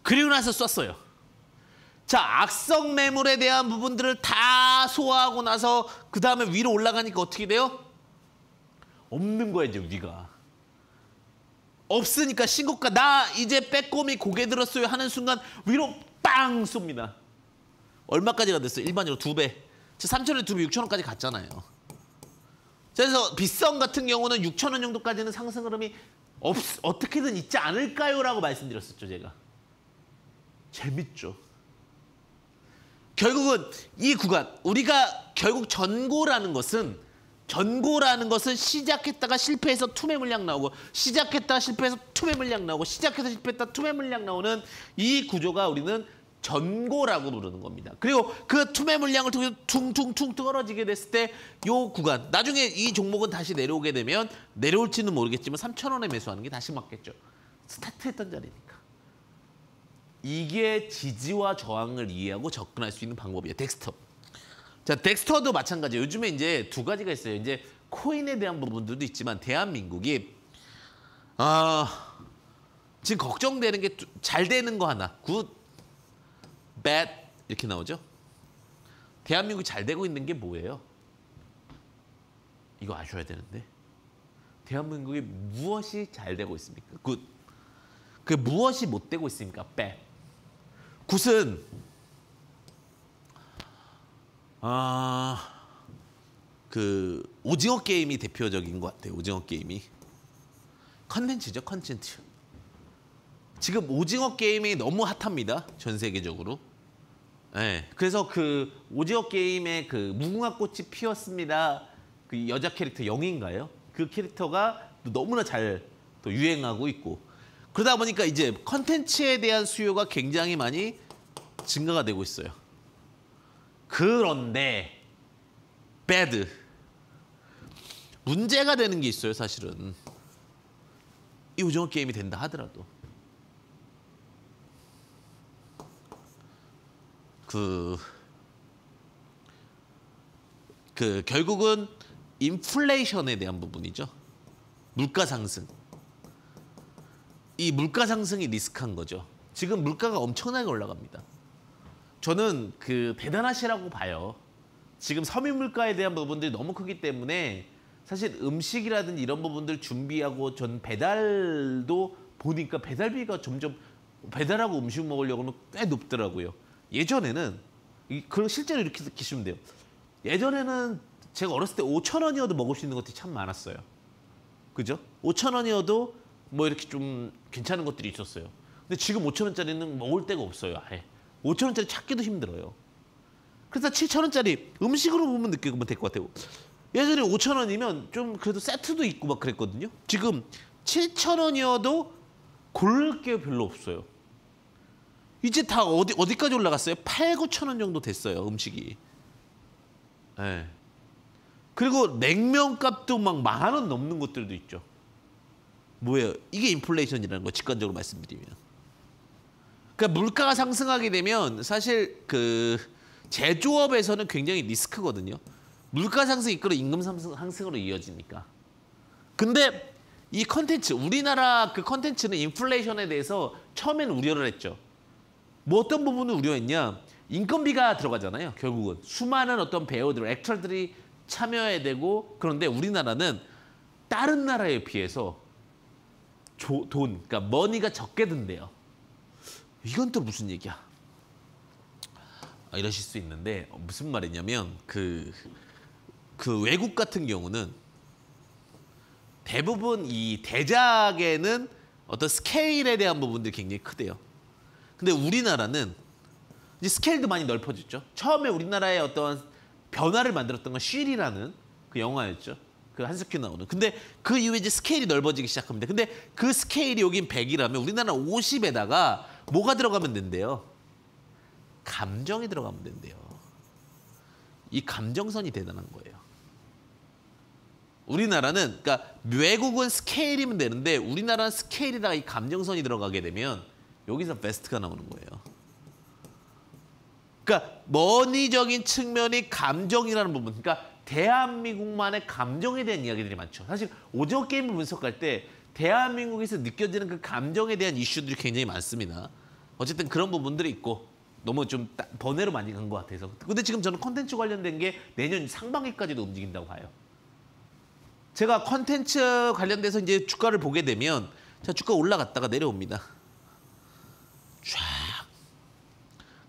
그리고 나서 썼어요. 자, 악성 매물에 대한 부분들을 다 소화하고 나서 그 다음에 위로 올라가니까 어떻게 돼요? 없는 거야, 이제 위가. 없으니까 신고가 나 이제 빼꼼히 고개 들었어요 하는 순간 위로 빵 쏩니다. 얼마까지가 됐어요? 일반적으로 두 배. 삼천 원에 두 배, 육천 원까지 갔잖아요. 그래서 빗썸 같은 경우는 육천 원 정도까지는 상승 흐름이 없, 어떻게든 있지 않을까요? 라고 말씀드렸었죠, 제가. 재밌죠. 결국은 이 구간, 우리가 결국 전고라는 것은 전고라는 것은 시작했다가 실패해서 투매 물량 나오고 시작했다가 실패해서 투매 물량 나오고 시작해서 실패했다가 투매 물량 나오는 이 구조가 우리는 전고라고 부르는 겁니다. 그리고 그 투매 물량을 통해서 퉁퉁퉁 떨어지게 됐을 때 요 구간 나중에 이 종목은 다시 내려오게 되면 내려올지는 모르겠지만 삼천 원에 매수하는 게 다시 맞겠죠. 스타트했던 자리니까. 이게 지지와 저항을 이해하고 접근할 수 있는 방법이에요. 덱스터. 자, 덱스터도 마찬가지예요. 요즘에 이제 두 가지가 있어요. 이제 코인에 대한 부분들도 있지만 대한민국이 아 지금 걱정되는 게 잘 되는 거 하나, 굿, 배드 이렇게 나오죠. 대한민국이 잘 되고 있는 게 뭐예요? 이거 아셔야 되는데 대한민국이 무엇이 잘 되고 있습니까? 굿. 그 무엇이 못 되고 있습니까? 배드. 굿은 아, 그 오징어 게임이 대표적인 것 같아요. 오징어 게임이 컨텐츠죠, 컨텐츠. 지금 오징어 게임이 너무 핫합니다, 전 세계적으로. 네, 그래서 그 오징어 게임에 그 무궁화 꽃이 피었습니다. 그 여자 캐릭터 영인가요? 그 캐릭터가 너무나 잘 또 유행하고 있고 그러다 보니까 이제 컨텐츠에 대한 수요가 굉장히 많이 증가가 되고 있어요. 그런데 배드 문제가 되는 게 있어요. 사실은 이 오징어 게임이 된다 하더라도 그, 그 결국은 인플레이션에 대한 부분이죠. 물가 상승. 이 물가 상승이 리스크한 거죠. 지금 물가가 엄청나게 올라갑니다. 저는 그 대단하시라고 봐요. 지금 서민 물가에 대한 부분들이 너무 크기 때문에 사실 음식이라든지 이런 부분들 준비하고 전 배달도 보니까 배달비가 점점 배달하고 음식 먹으려고 하면 꽤 높더라고요. 예전에는 그런 실제로 이렇게 느끼시면 돼요. 예전에는 제가 어렸을 때 오천 원이어도 먹을 수 있는 것들이 참 많았어요. 그죠? 오천 원이어도 뭐 이렇게 좀 괜찮은 것들이 있었어요. 근데 지금 오천 원짜리는 먹을 데가 없어요, 아예. 오천 원짜리 찾기도 힘들어요. 그래서 칠천 원짜리 음식으로 보면 느끼면 될 것 같아요. 예전에 오천 원이면 좀 그래도 세트도 있고 막 그랬거든요. 지금 칠천 원이어도 고를 게 별로 없어요. 이제 다 어디, 어디까지 올라갔어요? 팔, 구천 원 정도 됐어요, 음식이. 네. 그리고 냉면값도 막 만 원 넘는 것들도 있죠. 뭐예요? 이게 인플레이션이라는 거, 직관적으로 말씀드리면. 그러니까 물가가 상승하게 되면 사실 그 제조업에서는 굉장히 리스크거든요. 물가 상승이 이끌어 임금 상승으로 이어지니까. 근데 이 컨텐츠, 우리나라 그 컨텐츠는 인플레이션에 대해서 처음엔 우려를 했죠. 뭐 어떤 부분을 우려했냐. 인건비가 들어가잖아요, 결국은. 수많은 어떤 배우들, 액터들이 참여해야 되고. 그런데 우리나라는 다른 나라에 비해서 조, 돈, 그러니까 머니가 적게 든대요. 이건 또 무슨 얘기야? 이러실 수 있는데 무슨 말이냐면 그, 그 외국 같은 경우는 대부분 이 대작에는 어떤 스케일에 대한 부분들이 굉장히 크대요. 근데 우리나라는 이제 스케일도 많이 넓어졌죠. 처음에 우리나라의 어떤 변화를 만들었던 건 쉿이라는 그 영화였죠. 그 한석규 나오는. 근데 그 이후에 이제 스케일이 넓어지기 시작합니다. 근데 그 스케일이 여긴 백이라면 우리나라는 오십에다가 뭐가 들어가면 된대요? 감정이 들어가면 된대요. 이 감정선이 대단한 거예요. 우리나라는, 그러니까 외국은 스케일이면 되는데 우리나라는 스케일이다가 이 감정선이 들어가게 되면 여기서 베스트가 나오는 거예요. 그러니까 머니적인 측면이 감정이라는 부분, 그러니까 대한민국만의 감정에 대한 이야기들이 많죠. 사실 오징어 게임을 분석할 때 대한민국에서 느껴지는 그 감정에 대한 이슈들이 굉장히 많습니다. 어쨌든 그런 부분들이 있고 너무 좀 번외로 많이 간 것 같아서. 근데 지금 저는 콘텐츠 관련된 게 내년 상반기까지도 움직인다고 봐요. 제가 콘텐츠 관련돼서 이제 주가를 보게 되면 자, 주가 올라갔다가 내려옵니다. 쫙.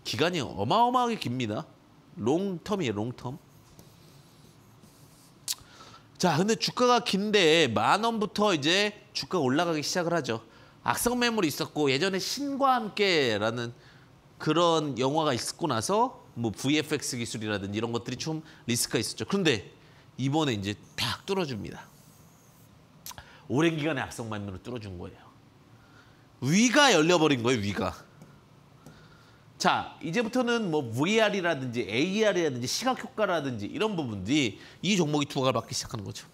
기간이 어마어마하게 깁니다. 롱텀이에요, 롱텀. 자, 근데 주가가 긴데 만 원부터 이제 주가가 올라가기 시작을 하죠. 악성 매물이 있었고 예전에 신과 함께라는 그런 영화가 있고 나서 뭐 브이에프엑스 기술이라든지 이런 것들이 좀 리스크가 있었죠. 그런데 이번에 이제 딱 뚫어줍니다. 오랜 기간의 악성 매물을 뚫어준 거예요. 위가 열려버린 거예요, 위가. 자, 이제부터는 뭐 브이알이라든지 에이알이라든지 시각효과라든지 이런 부분들이 이 종목이 투각을 받기 시작하는 거죠.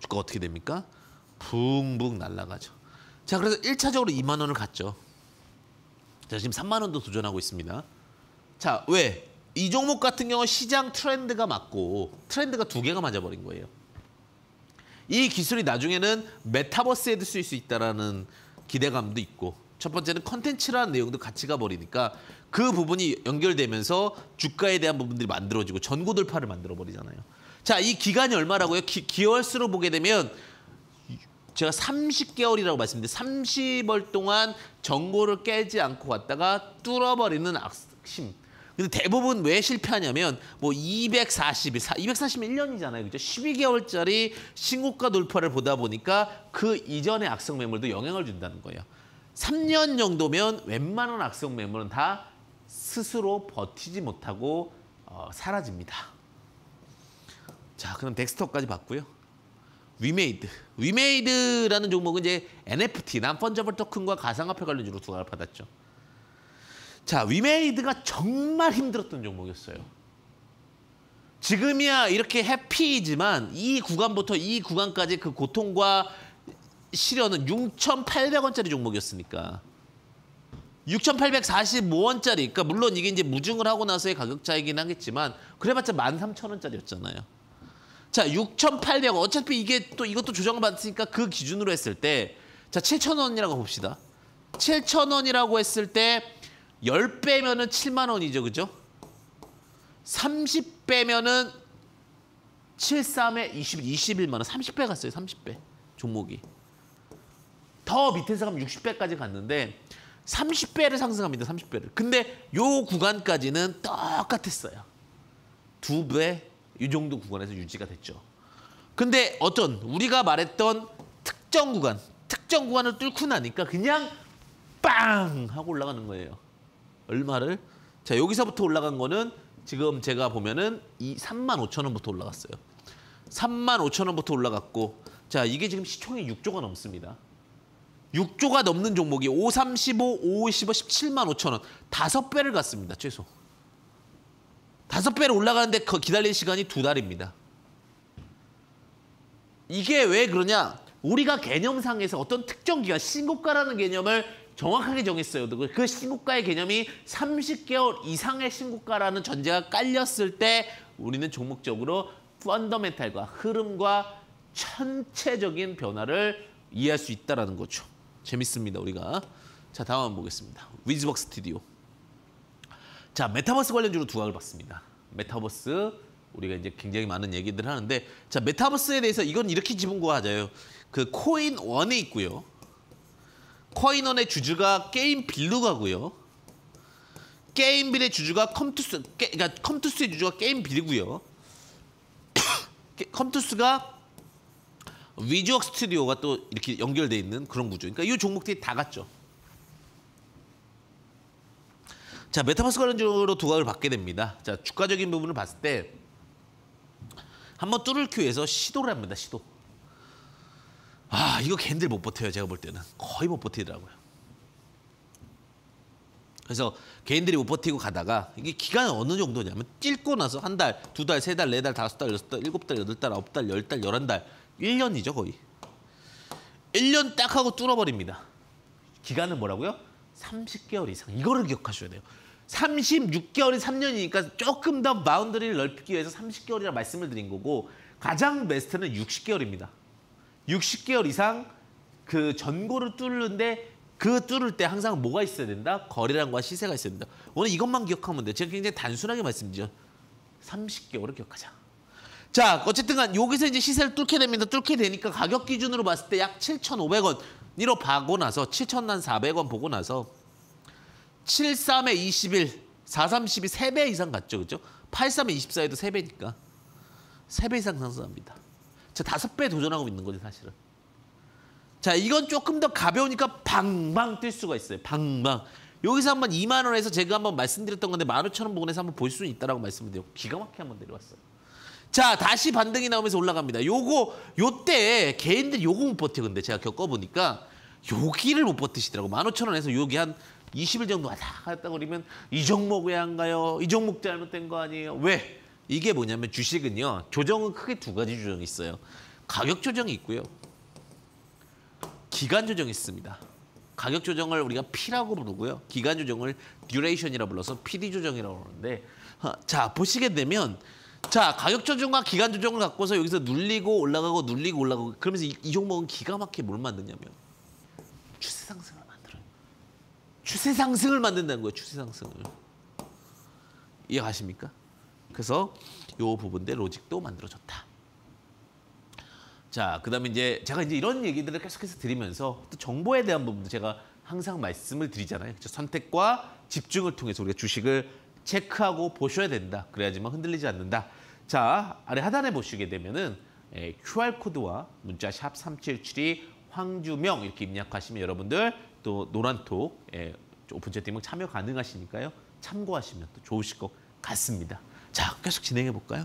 주가가 어떻게 됩니까? 붕붕 날아가죠. 자, 그래서 일 차적으로 이만 원을 갔죠. 자, 지금 삼만 원도 도전하고 있습니다. 자, 왜? 이 종목 같은 경우 시장 트렌드가 맞고 트렌드가 두 개가 맞아버린 거예요. 이 기술이 나중에는 메타버스에도 쓸 수 있다는 기대감도 있고 첫 번째는 컨텐츠라는 내용도 같이 가버리니까 그 부분이 연결되면서 주가에 대한 부분들이 만들어지고 전고 돌파를 만들어버리잖아요. 자, 이 기간이 얼마라고요? 기, 기월수로 보게 되면 제가 삼십 개월이라고 말씀드렸는데 삼십 월 동안 전고를 깨지 않고 갔다가 뚫어버리는 악심. 근데 대부분 왜 실패하냐면 뭐 이백사십 일, 이백사십이 일 년이잖아요. 그죠? 십이 개월짜리 신고가 돌파를 보다 보니까 그 이전의 악성 매물도 영향을 준다는 거예요. 삼 년 정도면 웬만한 악성 매물은 다 스스로 버티지 못하고 어, 사라집니다. 자, 그럼 덱스터까지 봤고요. 위메이드. 위메이드라는 종목은 이제 엔에프티, non-fungible token과 가상화폐 관련주로 투자를 받았죠. 자, 위메이드가 정말 힘들었던 종목이었어요. 지금이야 이렇게 해피이지만 이 구간부터 이 구간까지 그 고통과 실현은 육천팔백 원짜리 종목이었으니까 육천팔백사십오 원짜리, 그러니까 물론 이게 이제 무증을 하고 나서의 가격 차이긴 하겠지만 그래봤자 만 삼천 원짜리였잖아요. 자, 육천팔백 원, 어차피 이게 또 이것도 조정을 받았으니까 그 기준으로 했을 때 자, 칠천 원이라고 봅시다. 칠천 원이라고 했을 때 십 배면은 칠만 원이죠, 그죠? 삼십 배면은 칠십삼에 이십, 이십일만 원, 삼십 배 갔어요, 삼십 배 종목이. 더 밑에서 가면 육십 배까지 갔는데 삼십 배를 상승합니다. 삼십 배를. 근데 요 구간까지는 똑같았어요. 두 배 이 정도 구간에서 유지가 됐죠. 근데 어떤 우리가 말했던 특정 구간, 특정 구간을 뚫고 나니까 그냥 빵 하고 올라가는 거예요. 얼마를? 자, 여기서부터 올라간 거는 지금 제가 보면은 이 삼만 오천 원부터 올라갔어요. 삼만 오천 원부터 올라갔고 자, 이게 지금 시총이 육 조가 넘습니다. 육 조가 넘는 종목이 오, 삼십오, 오, 십오, 십칠만 오천 원. 다섯 배를 갔습니다. 최소. 다섯 배를 올라가는데 기다릴 시간이 두 달입니다. 이게 왜 그러냐? 우리가 개념상에서 어떤 특정 기간, 신고가라는 개념을 정확하게 정했어요. 그 신고가의 개념이 삼십 개월 이상의 신고가라는 전제가 깔렸을 때 우리는 종목적으로 펀더멘탈과 흐름과 천체적인 변화를 이해할 수 있다는 거죠. 재밌습니다, 우리가. 자, 다음 보겠습니다. 위즈웍스튜디오. 자, 메타버스 관련주로 두각을 봤습니다. 메타버스 우리가 이제 굉장히 많은 얘기들을 하는데 자, 메타버스에 대해서 이건 이렇게 짚은 거 맞아요. 그 코인원이 있고요. 코인원의 주주가 게임빌로 가고요. 게임빌의 주주가 컴투스, 게, 그러니까 컴투스의 주주가 게임빌이고요. 컴투스가 위즈웍스튜디오가 또 이렇게 연결돼 있는 그런 구조. 그러니까 이 종목들이 다 갔죠. 자, 메타버스 관련적으로 도각을 받게 됩니다. 자, 주가적인 부분을 봤을 때 한번 뚫을기 위해서 시도를 합니다. 시도. 아, 이거 걔네들 못 버텨요. 제가 볼 때는 거의 못 버티더라고요. 그래서 개인들이 못 버티고 가다가 이게 기간은 어느 정도냐면 찔고 나서 한 달, 두 달, 세 달, 네 달, 다섯 달, 여섯 달, 일곱 달, 여덟 달, 아홉 달, 열 달, 열한 달, 일 년이죠 거의. 일 년 딱 하고 뚫어버립니다. 기간은 뭐라고요? 삼십 개월 이상. 이거를 기억하셔야 돼요. 삼십육 개월이 삼 년이니까 조금 더 바운더리를 넓히기 위해서 삼십 개월이라 말씀을 드린 거고, 가장 베스트는 육십 개월입니다. 육십 개월 이상 그 전고를 뚫는데, 그 뚫을 때 항상 뭐가 있어야 된다? 거래량과 시세가 있어야 된다. 오늘 이것만 기억하면 돼. 제가 굉장히 단순하게 말씀드리죠. 삼십 개월을 기억하자. 자, 어쨌든 간 여기서 이제 시세를 뚫게 됩니다. 뚫게 되니까 가격 기준으로 봤을 때 약 칠천오백 원으로 봐고 나서 칠천사백 원 보고 나서 칠십삼에 이십일, 사백삼십이 세 배 이상 갔죠. 그렇죠? 팔십삼에 이십사에도 세 배니까 세 배 이상 상승합니다. 자, 다섯 배 도전하고 있는 거죠, 사실은. 자, 이건 조금 더 가벼우니까 방방 뛸 수가 있어요. 방방. 여기서 한번 이만 원에서 제가 한번 말씀드렸던 건데 만 오천 원 부근에서 한번 볼 수 있다라고 말씀을 드리고 기가 막히게 한번 내려왔어요. 자, 다시 반등이 나오면서 올라갑니다. 요거 요때 개인들 요거 못 버텨. 근데 제가 겪어보니까 여기를 못 버티시더라고. 만 오천 원에서 여기 한 이십 일 정도 왔다 갔다 거리면 이 종목 왜 안 가요? 이 종목 잘못된 거 아니에요? 왜? 이게 뭐냐면 주식은요. 조정은 크게 두 가지 조정이 있어요. 가격 조정이 있고요. 기간 조정이 있습니다. 가격 조정을 우리가 P라고 부르고요. 기간 조정을 듀레이션이라 불러서 피디 조정이라고 부르는데, 자, 보시게 되면 자, 가격 조정과 기간 조정을 갖고서 여기서 눌리고 올라가고 눌리고 올라가고 그러면서 이, 이 종목은 기가 막히게 뭘 만드냐면 추세 상승을 만들어요. 추세 상승을 만든다는 거예요. 추세 상승을. 이해가십니까? 그래서 요 부분대 로직도 만들어졌다. 자, 그다음에 이제 제가 이제 이런 얘기들을 계속해서 드리면서 또 정보에 대한 부분도 제가 항상 말씀을 드리잖아요. 그렇죠? 선택과 집중을 통해서 우리가 주식을 체크하고 보셔야 된다. 그래야지만 흔들리지 않는다. 자, 아래 하단에 보시게 되면은 큐알 코드와 문자 샵 삼칠칠이 황주명 이렇게 입력하시면 여러분들 또 노란톡 오픈 채팅방 참여 가능하시니까요. 참고하시면 또 좋으실 것 같습니다. 자, 계속 진행해 볼까요?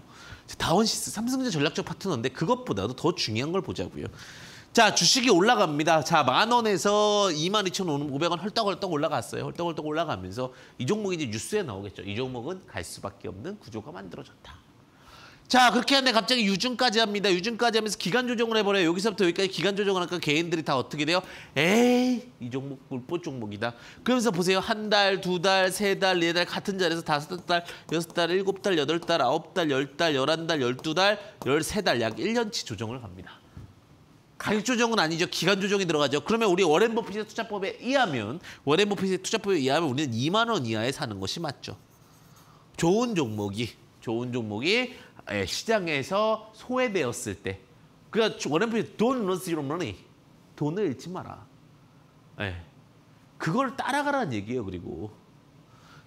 다원시스, 삼성전자 전략적 파트너인데 그것보다도 더 중요한 걸 보자고요. 자, 주식이 올라갑니다. 자, 만 원에서 이만 이천 오백 원 헐떡헐떡 올라갔어요. 헐떡헐떡 올라가면서 이 종목이 이제 뉴스에 나오겠죠. 이 종목은 갈 수밖에 없는 구조가 만들어졌다. 자, 그렇게 하는데 갑자기 유증까지 합니다. 유증까지 하면서 기간 조정을 해버려요. 여기서부터 여기까지 기간 조정을 하니까 개인들이 다 어떻게 돼요? 에이, 이 종목 불법 종목이다. 그러면서 보세요. 한 달, 두 달, 세 달, 네 달 같은 자리에서 다섯 달, 여섯 달, 일곱 달, 여덟 달, 아홉 달, 열 달, 열한 달, 열두 달, 열세 달 약 일 년치 조정을 갑니다. 가격 조정은 아니죠. 기간 조정이 들어가죠. 그러면 우리 워렌버핏의 투자법에 의하면 워렌버핏의 투자법에 의하면 우리는 이만 원 이하에 사는 것이 맞죠. 좋은 종목이 좋은 종목이 시장에서 소외되었을 때, 그러니까 워렌버핏 Don't lose your money, 돈을 잃지 마라. 예, 그걸 따라가라는 얘기예요. 그리고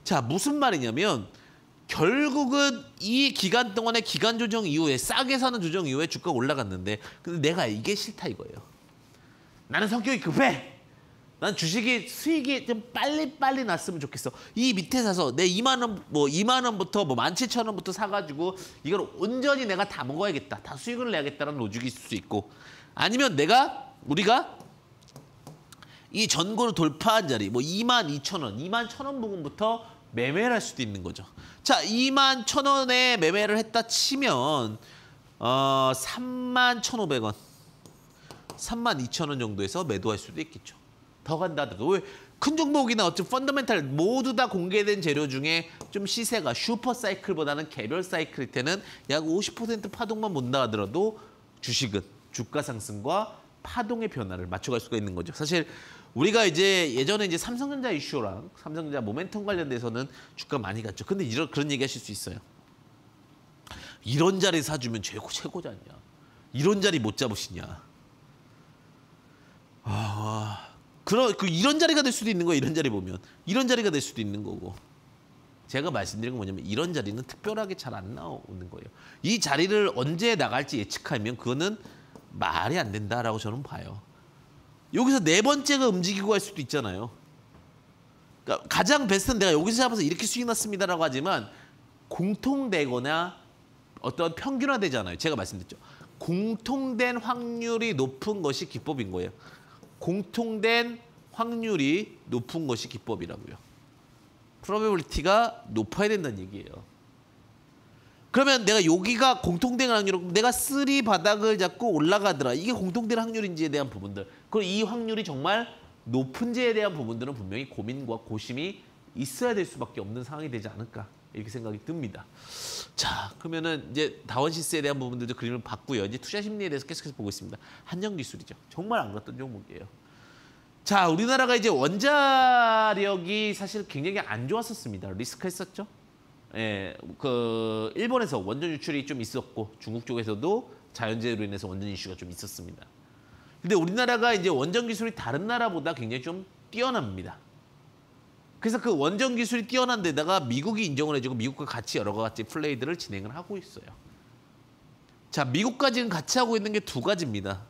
자, 무슨 말이냐면 결국은 이 기간 동안의 기간 조정 이후에 싸게 사는 조정 이후에 주가가 올라갔는데, 근데 내가 이게 싫다 이거예요. 나는 성격이 급해. 난 주식이 수익이 좀 빨리 빨리 났으면 좋겠어. 이 밑에 사서 내 이만 원 뭐 이만 원부터 뭐 만 칠천 원부터 사가지고 이걸 온전히 내가 다 먹어야겠다, 다 수익을 내야겠다라는 로직이 있을 수 있고, 아니면 내가 우리가 이 전고를 돌파한 자리 뭐 이만 이천 원, 이만 천 원 부근부터 매매를 할 수도 있는 거죠. 자, 이만 천 원에 매매를 했다 치면 어 삼만 천오백 원, 삼만 이천 원 정도에서 매도할 수도 있겠죠. 더 간다 하더라도. 왜? 큰 종목이나 어쨌든 펀더멘탈 모두 다 공개된 재료 중에 좀 시세가 슈퍼 사이클보다는 개별 사이클일 때는 약 오십 퍼센트 파동만 본다 하더라도 주식은 주가 상승과 파동의 변화를 맞춰갈 수가 있는 거죠. 사실 우리가 이제 예전에 이제 삼성전자 이슈랑 삼성전자 모멘텀 관련돼서는 주가 많이 갔죠. 근데 이런 그런 얘기 하실 수 있어요. 이런 자리 사주면 최고, 최고지 않냐. 이런 자리 못 잡으시냐. 아... 그런 그 이런 자리가 될 수도 있는 거예요. 이런 자리 보면 이런 자리가 될 수도 있는 거고. 제가 말씀드린 건 뭐냐면 이런 자리는 특별하게 잘 안 나오는 거예요. 이 자리를 언제 나갈지 예측하면 그거는 말이 안 된다라고 저는 봐요. 여기서 네 번째가 움직이고 갈 수도 있잖아요. 그러니까 가장 베스트는 내가 여기서 잡아서 이렇게 수익 났습니다라고 하지만 공통되거나 어떤 평균화되잖아요. 제가 말씀드렸죠. 공통된 확률이 높은 것이 기법인 거예요. 공통된 확률이 높은 것이 기법이라고요. 프로베빌리티가 높아야 된다는 얘기예요. 그러면 내가 여기가 공통된 확률이고 내가 쓰리 바닥을 잡고 올라가더라. 이게 공통된 확률인지에 대한 부분들. 그리고 이 확률이 정말 높은지에 대한 부분들은 분명히 고민과 고심이 있어야 될 수밖에 없는 상황이 되지 않을까. 이렇게 생각이 듭니다. 자, 그러면은 이제 다원시스에 대한 부분들도 그림을 봤고요. 이제 투자 심리에 대해서 계속해서 보고 있습니다. 한정기술이죠. 정말 안 갔던 종목이에요. 자, 우리나라가 이제 원자력이 사실 굉장히 안 좋았었습니다. 리스크했었죠. 예, 그 일본에서 원전 유출이 좀 있었고 중국 쪽에서도 자연재해로 인해서 원전 이슈가 좀 있었습니다. 근데 우리나라가 이제 원전 기술이 다른 나라보다 굉장히 좀 뛰어납니다. 그래서 그 원전 기술이 뛰어난 데다가 미국이 인정을 해주고 미국과 같이 여러 가지 플레이들을 진행을 하고 있어요. 자, 미국과 지금 같이 하고 있는 게 두 가지입니다.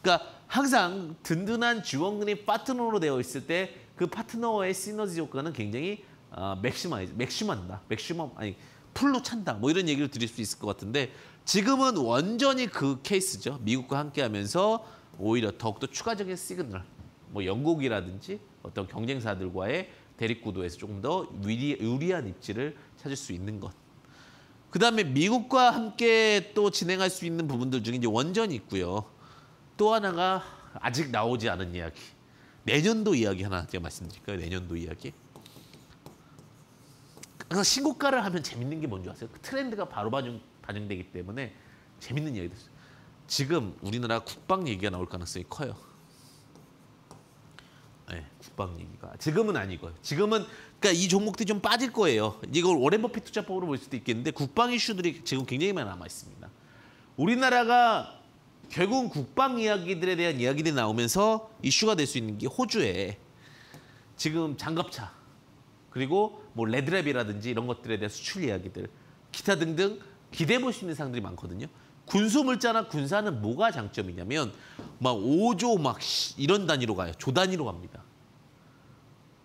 그러니까 항상 든든한 지원군이 파트너로 되어 있을 때 그 파트너의 시너지 효과는 굉장히 어, 맥시마이즈, 맥시만다, 맥시멈 아니 풀로 찬다 뭐 이런 얘기를 드릴 수 있을 것 같은데 지금은 완전히 그 케이스죠. 미국과 함께하면서 오히려 더욱더 추가적인 시그널, 뭐 영국이라든지 어떤 경쟁사들과의 대립구도에서 조금 더 유리한 입지를 찾을 수 있는 것. 그 다음에 미국과 함께 또 진행할 수 있는 부분들 중에 이제 원전이 있고요. 또 하나가 아직 나오지 않은 이야기. 내년도 이야기 하나 제가 말씀드릴까요? 내년도 이야기. 그래서 신고가를 하면 재밌는 게 뭔지 아세요? 그 트렌드가 바로 반영, 반영되기 때문에 재밌는 이야기도 있어요. 지금 우리나라 국방 얘기가 나올 가능성이 커요. 네, 국방 얘기가. 지금은 아니고요. 지금은 그러니까 이 종목들이 좀 빠질 거예요. 이걸 워렌버핏 투자법으로 볼 수도 있겠는데 국방 이슈들이 지금 굉장히 많이 남아있습니다. 우리나라가 결국은 국방 이야기들에 대한 이야기들이 나오면서 이슈가 될 수 있는 게 호주에 지금 장갑차 그리고 뭐 레드랩이라든지 이런 것들에 대한 수출 이야기들 기타 등등 기대해 볼 수 있는 상들이 많거든요. 군수물자나 군사는 뭐가 장점이냐면 막 오조 막 이런 단위로 가요. 조 단위로 갑니다.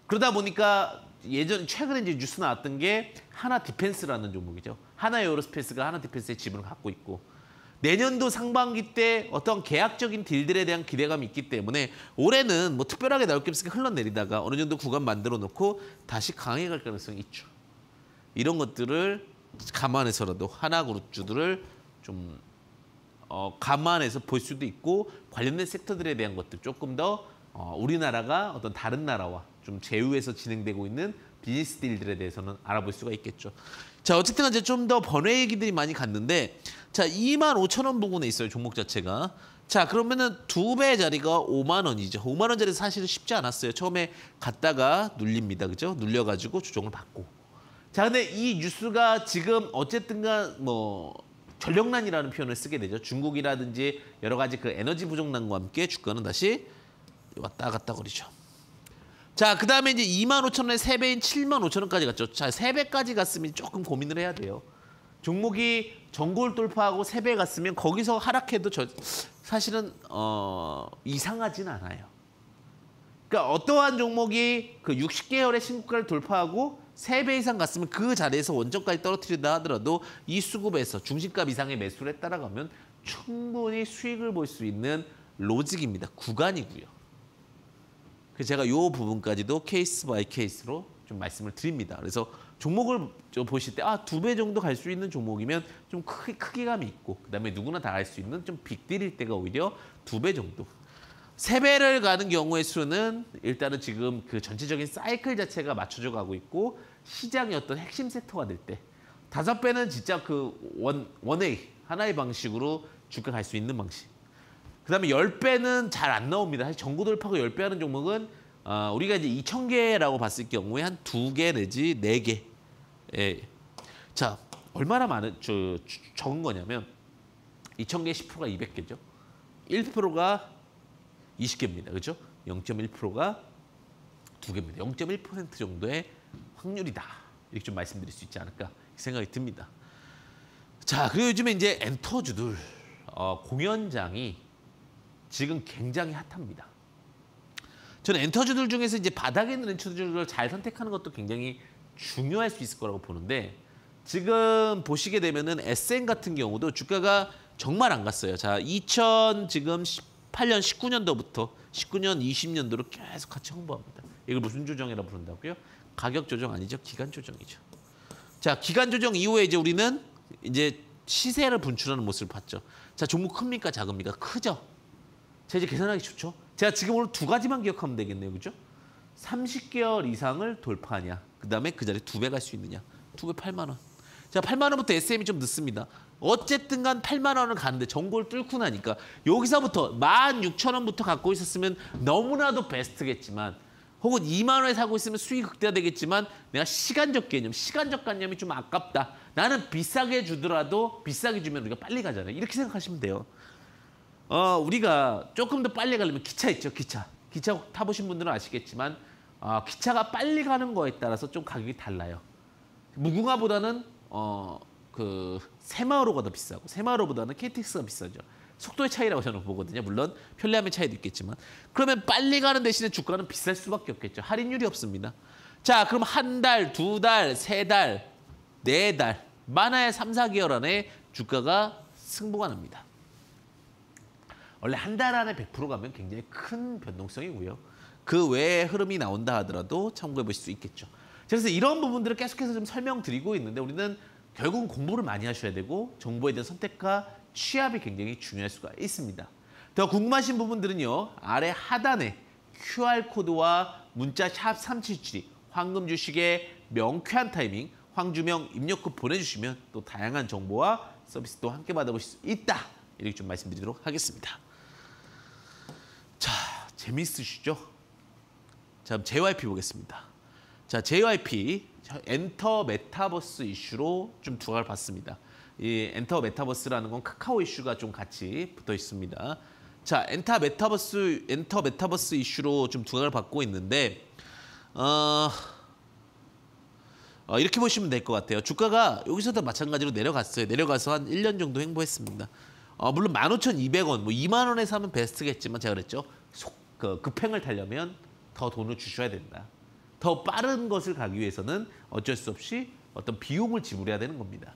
그러다 보니까 예전 최근에 이제 뉴스 나왔던 게 한화 디펜스라는 종목이죠. 한화 에어로스페이스가 한화 디펜스의 지분을 갖고 있고 내년도 상반기 때 어떤 계약적인 딜들에 대한 기대감이 있기 때문에 올해는 뭐 특별하게 나올 게 없으니까 흘러내리다가 어느 정도 구간 만들어 놓고 다시 강하게 갈 가능성이 있죠. 이런 것들을 감안해서라도 하나그룹주들을 좀 어, 감안해서 볼 수도 있고 관련된 섹터들에 대한 것들 조금 더 어, 우리나라가 어떤 다른 나라와 좀 제휴해서 진행되고 있는 비즈니스 딜들에 대해서는 알아볼 수가 있겠죠. 자, 어쨌든 이제 좀 더 번외 얘기들이 많이 갔는데 자, 이만 오천 원 부근에 있어요. 종목 자체가. 자, 그러면은 두 배 자리가 오만 원이죠. 오만 원짜리 사실은 쉽지 않았어요. 처음에 갔다가 눌립니다. 그죠? 눌려 가지고 조정을 받고. 자, 근데 이 뉴스가 지금 어쨌든가 뭐 전력난이라는 표현을 쓰게 되죠. 중국이라든지 여러 가지 그 에너지 부족난과 함께 주가는 다시 왔다 갔다 거리죠. 자, 그 다음에 이제 이만 오천 원에 세 배인 칠만 오천 원까지 갔죠. 자, 세 배까지 갔으면 조금 고민을 해야 돼요. 종목이 전고를 돌파하고 세 배 갔으면 거기서 하락해도 저 사실은 어, 이상하진 않아요. 그러니까 어떠한 종목이 그 육십 개월의 신고가를 돌파하고 세 배 이상 갔으면 그 자리에서 원점까지 떨어뜨리다 하더라도 이 수급에서 중심값 이상의 매수를 따라가면 충분히 수익을 볼 수 있는 로직입니다. 구간이고요. 그래서 제가 이 부분까지도 케이스 바이 케이스로 좀 말씀을 드립니다. 그래서 종목을 좀 보실 때 아, 두 배 정도 갈 수 있는 종목이면 좀 크기, 크기감이 있고 그다음에 누구나 다 알 수 있는 좀 빅딜일 때가 오히려 두 배 정도. 세 배를 가는 경우의 수는 일단은 지금 그 전체적인 사이클 자체가 맞춰져 가고 있고 시장의 어떤 핵심 섹터가 될 때 다섯 배는 진짜 그 원, 원웨이 하나의 방식으로 주가 갈 수 있는 방식. 그다음에 열 배는 잘 안 나옵니다. 사실 전고 돌파고 열 배 하는 종목은 어, 우리가 이제 이천 개라고 봤을 경우에 한 두 개 내지 네 개. 예. 자, 얼마나 많은 저, 저, 적은 거냐면 이천 개 십 퍼센트가 이백 개죠. 일 퍼센트가 이십 개입니다. 그렇죠? 영 점 일 퍼센트가 두 개입니다. 영 점 일 퍼센트 정도의 확률이다. 이렇게 좀 말씀드릴 수 있지 않을까 생각이 듭니다. 자, 그리고 요즘에 이제 엔터주들, 어, 공연장이 지금 굉장히 핫합니다. 저는 엔터주들 중에서 이제 바닥에 있는 엔터주들을 잘 선택하는 것도 굉장히 중요할 수 있을 거라고 보는데, 지금 보시게 되면은 에스엠 같은 경우도 주가가 정말 안 갔어요. 자, 이천십팔 년, 십구 년도부터 십구 년, 이십 년도로 계속 같이 홍보합니다. 이걸 무슨 조정이라 부른다고요? 가격 조정 아니죠? 기간 조정이죠. 자, 기간 조정 이후에 이제 우리는 이제 시세를 분출하는 모습을 봤죠. 자, 종목 큽니까? 작습니까? 크죠? 자, 이제 계산하기 좋죠? 제가 지금 오늘 두 가지만 기억하면 되겠네요. 그죠? 삼십 개월 이상을 돌파하냐. 그 다음에 그 자리에 두 배 갈 수 있느냐. 두 배 팔만 원. 자, 팔만 원부터 에스엠이 좀 늦습니다. 어쨌든 간 팔만 원을 가는데 전고를 뚫고 나니까 여기서부터 만 육천 원부터 갖고 있었으면 너무나도 베스트겠지만, 혹은 이만 원에 사고 있으면 수익 극대화되겠지만, 내가 시간적 개념, 시간적 관념이 좀 아깝다. 나는 비싸게 주더라도 비싸게 주면 우리가 빨리 가잖아요. 이렇게 생각하시면 돼요. 어, 우리가 조금 더 빨리 가려면 기차 있죠, 기차. 기차 타보신 분들은 아시겠지만, 어, 기차가 빨리 가는 거에 따라서 좀 가격이 달라요. 무궁화보다는 어, 그 새마을호가 더 비싸고, 새마을호보다는 케이티엑스가 비싸죠. 속도의 차이라고 저는 보거든요. 물론 편리함의 차이도 있겠지만, 그러면 빨리 가는 대신에 주가는 비쌀 수밖에 없겠죠. 할인율이 없습니다. 자, 그럼 한 달, 두 달, 세 달, 네 달, 많아야 삼, 사 개월 안에 주가가 승부가 납니다. 원래 한 달 안에 백 퍼센트 가면 굉장히 큰 변동성이고요. 그 외의 흐름이 나온다 하더라도 참고해 보실 수 있겠죠. 그래서 이런 부분들을 계속해서 좀 설명드리고 있는데, 우리는 결국은 공부를 많이 하셔야 되고 정보에 대한 선택과 취합이 굉장히 중요할 수가 있습니다. 더 궁금하신 부분들은요, 아래 하단에 큐알 코드와 문자 샵 삼칠칠이 황금주식의 명쾌한 타이밍 황주명 입력후 보내주시면 또 다양한 정보와 서비스도 함께 받아보실 수 있다. 이렇게 좀 말씀드리도록 하겠습니다. 자, 재미있으시죠? 자, 제이와이피 보겠습니다. 자, 제이와이피 엔터 메타버스 이슈로 좀 두각을 봤습니다. 이 엔터 메타버스라는 건 카카오 이슈가 좀 같이 붙어 있습니다. 자, 엔터 메타버스 엔터 메타버스 이슈로 좀 두각을 받고 있는데, 어, 어 이렇게 보시면 될 것 같아요. 주가가 여기서도 마찬가지로 내려갔어요. 내려가서 한 일 년 정도 행보했습니다. 어, 물론 만 오천이백 원, 뭐 이만 원에 사면 베스트겠지만, 제가 그랬죠. 속, 그, 급행을 타려면 더 돈을 주셔야 된다. 더 빠른 것을 가기 위해서는 어쩔 수 없이 어떤 비용을 지불해야 되는 겁니다.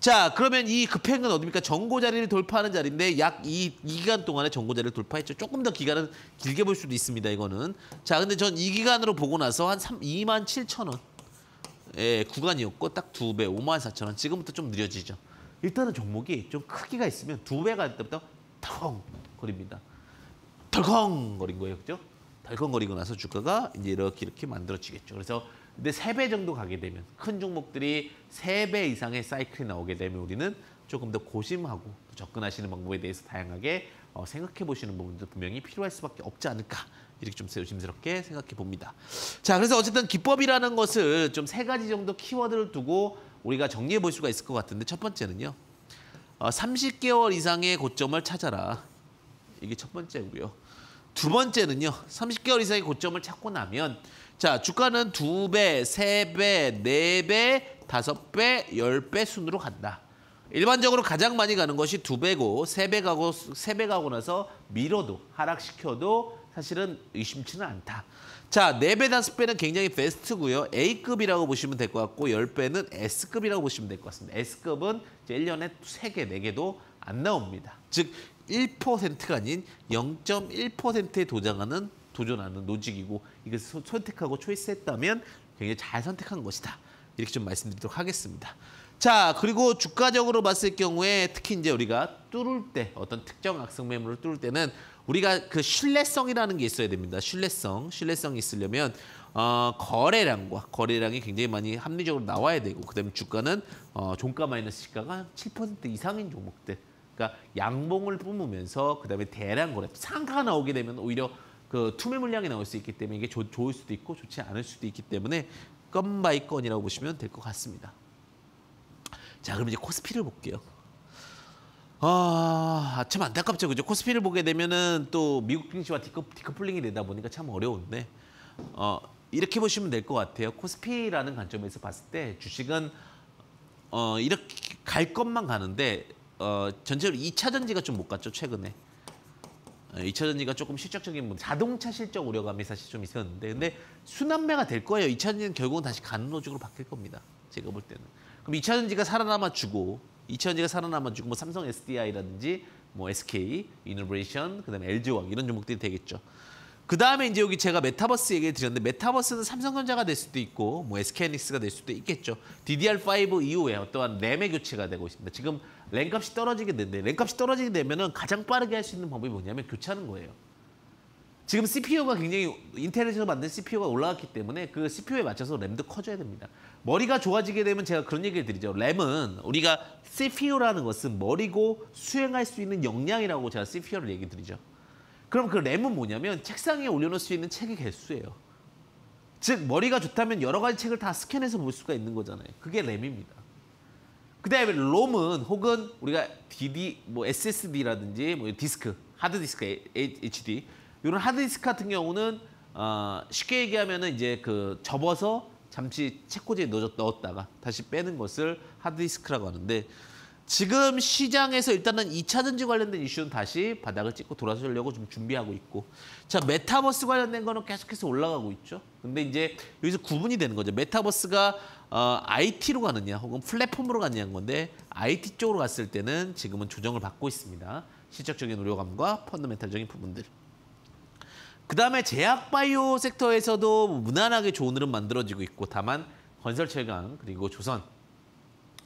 자, 그러면 이 급행은 어디입니까? 전고자리를 돌파하는 자리인데, 약 이, 이 기간 동안에 전고자리를 돌파했죠. 조금 더 기간은 길게 볼 수도 있습니다, 이거는. 자, 근데 전 이 기간으로 보고 나서 한 이만 칠천 원 예, 구간이었고, 딱 두 배, 오만 사천 원. 지금부터 좀 느려지죠. 일단은 종목이 좀 크기가 있으면 두 배가 될 때부터 덜컹 거립니다. 덜컹 거린 거예요, 그죠? 덜컹 거리고 나서 주가가 이제 이렇게 이렇게 만들어지겠죠. 그래서 근데 세 배 정도 가게 되면, 큰 종목들이 세 배 이상의 사이클이 나오게 되면 우리는 조금 더 고심하고 접근하시는 방법에 대해서 다양하게 어, 생각해 보시는 부분도 분명히 필요할 수밖에 없지 않을까, 이렇게 좀 조심스럽게 생각해 봅니다. 자, 그래서 어쨌든 기법이라는 것을 좀 세 가지 정도 키워드를 두고 우리가 정리해 볼 수가 있을 것 같은데, 첫 번째는요, 어, 삼십 개월 이상의 고점을 찾아라. 이게 첫 번째고요. 두 번째는요, 삼십 개월 이상의 고점을 찾고 나면, 자, 주가는 두 배, 세 배, 네 배, 다섯 배, 열 배 순으로 간다. 일반적으로 가장 많이 가는 것이 두 배고 세 배 가고 세 배 가고 나서 밀어도 하락시켜도 사실은 의심치는 않다. 자, 네 배, 다섯 배는 굉장히 베스트고요. 에이급이라고 보시면 될 것 같고, 열 배는 에스급이라고 보시면 될 것 같습니다. 에스급은 이제 일 년에 세 개, 네 개도 안 나옵니다. 즉, 일 퍼센트가 아닌 영 점 일 퍼센트에 도전하는 도전하는 노직이고, 이것을 선택하고 초이스했다면 굉장히 잘 선택한 것이다. 이렇게 좀 말씀드리도록 하겠습니다. 자, 그리고 주가적으로 봤을 경우에 특히 이제 우리가 뚫을 때, 어떤 특정 악성 매물을 뚫을 때는 우리가 그 신뢰성이라는 게 있어야 됩니다. 신뢰성, 신뢰성이 있으려면 어, 거래량과 거래량이 굉장히 많이 합리적으로 나와야 되고, 그다음에 주가는 어, 종가 마이너스 시가가 칠 퍼센트 이상인 종목들, 그러니까 양봉을 뿜으면서 그다음에 대량 거래, 상가가 나오게 되면 오히려 그 투매 물량이 나올 수 있기 때문에 이게 조, 좋을 수도 있고 좋지 않을 수도 있기 때문에 건 바이 건이라고 보시면 될 것 같습니다. 자, 그럼 이제 코스피를 볼게요. 아, 참 안타깝죠, 그죠? 코스피를 보게 되면은 또 미국 증시와 디커플링이 되다 보니까 참 어려운데, 어, 이렇게 보시면 될 것 같아요. 코스피라는 관점에서 봤을 때 주식은 어, 이렇게 갈 것만 가는데, 어, 전체적으로 이 차전지가 좀 못 갔죠, 최근에. 이 차전지가 조금 실적적인, 자동차 실적 우려감이 사실 좀 있었는데, 근데 순환매가 될 거예요. 이 차전지는 결국은 다시 가는 로직으로 바뀔 겁니다, 제가 볼 때는. 그럼 이 차전지가 살아남아 주고, 이 차전지가 살아남아 주고, 뭐 삼성 에스디아이라든지, 뭐 에스케이, 이노베이션, 그 다음에 엘지왕, 이런 종목들이 되겠죠. 그 다음에 이제 여기 제가 메타버스 얘기를 드렸는데, 메타버스는 삼성전자가 될 수도 있고, 뭐 에스케이닉스가 될 수도 있겠죠. 디디알 파이브 이후에 어떠한 램의 교체가 되고 있습니다. 지금 램 값이 떨어지게 되는데, 램 값이 떨어지게 되면은 가장 빠르게 할 수 있는 방법이 뭐냐면 교체하는 거예요. 지금 씨피유가 굉장히, 인텔에서 만든 씨피유가 올라갔기 때문에 그 씨피유에 맞춰서 램도 커져야 됩니다. 머리가 좋아지게 되면 제가 그런 얘기를 드리죠. 램은 우리가 씨피유라는 것은 머리고 수행할 수 있는 역량이라고 제가 씨피유를 얘기 드리죠. 그럼 그 램은 뭐냐면 책상 위에 올려놓을 수 있는 책의 개수예요. 즉 머리가 좋다면 여러 가지 책을 다 스캔해서 볼 수가 있는 거잖아요. 그게 램입니다. 그다음에 롬은 혹은 우리가 디디, 뭐 에스에스디라든지 뭐 디스크, 하드디스크, 에이치디 이런 하드디스크 같은 경우는 어, 쉽게 얘기하면은 이제 그 접어서 잠시 책꽂이에 넣었다가 다시 빼는 것을 하드디스크라고 하는데. 지금 시장에서 일단은 이 차전지 관련된 이슈는 다시 바닥을 찍고 돌아서려고 좀 준비하고 있고, 자 메타버스 관련된 거는 계속해서 올라가고 있죠. 근데 이제 여기서 구분이 되는 거죠. 메타버스가 어, 아이티로 가느냐 혹은 플랫폼으로 가느냐는 건데, 아이티 쪽으로 갔을 때는 지금은 조정을 받고 있습니다. 실적적인 우려감과 펀더멘탈적인 부분들. 그다음에 제약바이오 섹터에서도 무난하게 좋은 흐름 만들어지고 있고, 다만 건설철강 그리고 조선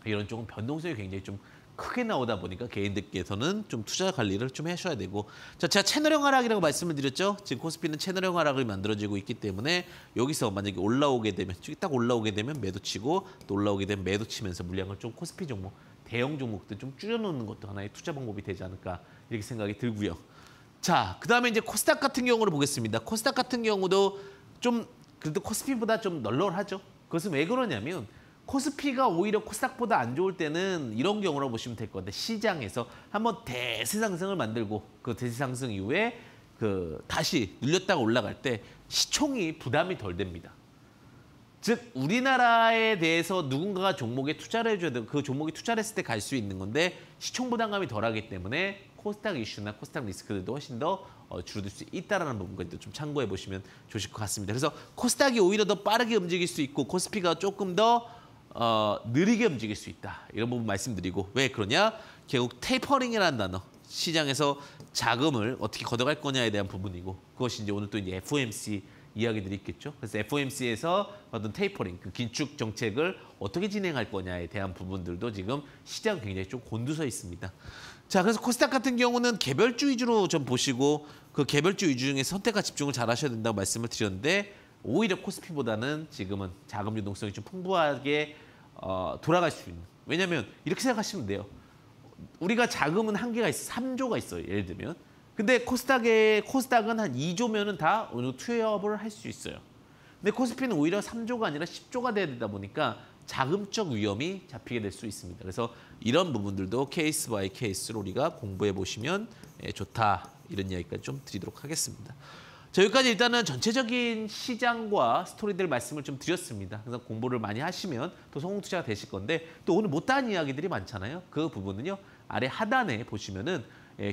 이런 쪽은 변동성이 굉장히 좀 크게 나오다 보니까 개인들께서는 좀 투자 관리를 좀 하셔야 되고, 자, 제가 채널형 하락이라고 말씀을 드렸죠. 지금 코스피는 채널형 하락을 만들어지고 있기 때문에 여기서 만약에 올라오게 되면, 딱 올라오게 되면 매도치고, 또 올라오게 되면 매도치면서 물량을 좀 코스피 종목, 대형 종목들 좀 줄여놓는 것도 하나의 투자 방법이 되지 않을까 이렇게 생각이 들고요. 자, 그 다음에 이제 코스닥 같은 경우를 보겠습니다. 코스닥 같은 경우도 좀 그래도 코스피보다 좀 널널하죠. 그것은 왜 그러냐면 코스피가 오히려 코스닥보다 안 좋을 때는 이런 경우라고 보시면 될 건데, 시장에서 한번 대세 상승을 만들고 그 대세 상승 이후에 그 다시 눌렸다가 올라갈 때 시총이 부담이 덜 됩니다. 즉 우리나라에 대해서 누군가가 종목에 투자를 해줘야 되고 그 종목이 투자를 했을 때 갈 수 있는 건데, 시총 부담감이 덜하기 때문에 코스닥 이슈나 코스닥 리스크들도 훨씬 더 줄어들 수 있다라는 부분까지도 좀 참고해 보시면 좋을 것 같습니다. 그래서 코스닥이 오히려 더 빠르게 움직일 수 있고 코스피가 조금 더 어, 느리게 움직일 수 있다 이런 부분 말씀드리고, 왜 그러냐, 결국 테이퍼링이라는 단어, 시장에서 자금을 어떻게 걷어갈 거냐에 대한 부분이고, 그것이 이제 오늘 또 이제 에프오엠씨 이야기들이 있겠죠. 그래서 에프오엠씨에서 어떤 테이퍼링, 그 긴축 정책을 어떻게 진행할 거냐에 대한 부분들도 지금 시장 굉장히 좀 곤두서 있습니다. 자, 그래서 코스닥 같은 경우는 개별주 위주로 좀 보시고, 그 개별주 위주 중에 선택과 집중을 잘 하셔야 된다고 말씀을 드렸는데, 오히려 코스피보다는 지금은 자금 유동성이 좀 풍부하게 어, 돌아갈 수 있는. 왜냐면 이렇게 생각하시면 돼요. 우리가 자금은 한계가 있어, 삼조가 있어요, 예를 들면. 근데 코스닥에, 코스닥은 한 이조면은 다 어느 투여업을 할 수 있어요. 근데 코스피는 오히려 삼조가 아니라 십조가 돼야 되다 보니까 자금적 위험이 잡히게 될 수 있습니다. 그래서 이런 부분들도 케이스 바이 케이스로 우리가 공부해 보시면 좋다 이런 이야기까지 좀 드리도록 하겠습니다. 자, 여기까지 일단은 전체적인 시장과 스토리들 말씀을 좀 드렸습니다. 그래서 공부를 많이 하시면 또 성공 투자가 되실 건데, 또 오늘 못다한 이야기들이 많잖아요. 그 부분은요, 아래 하단에 보시면은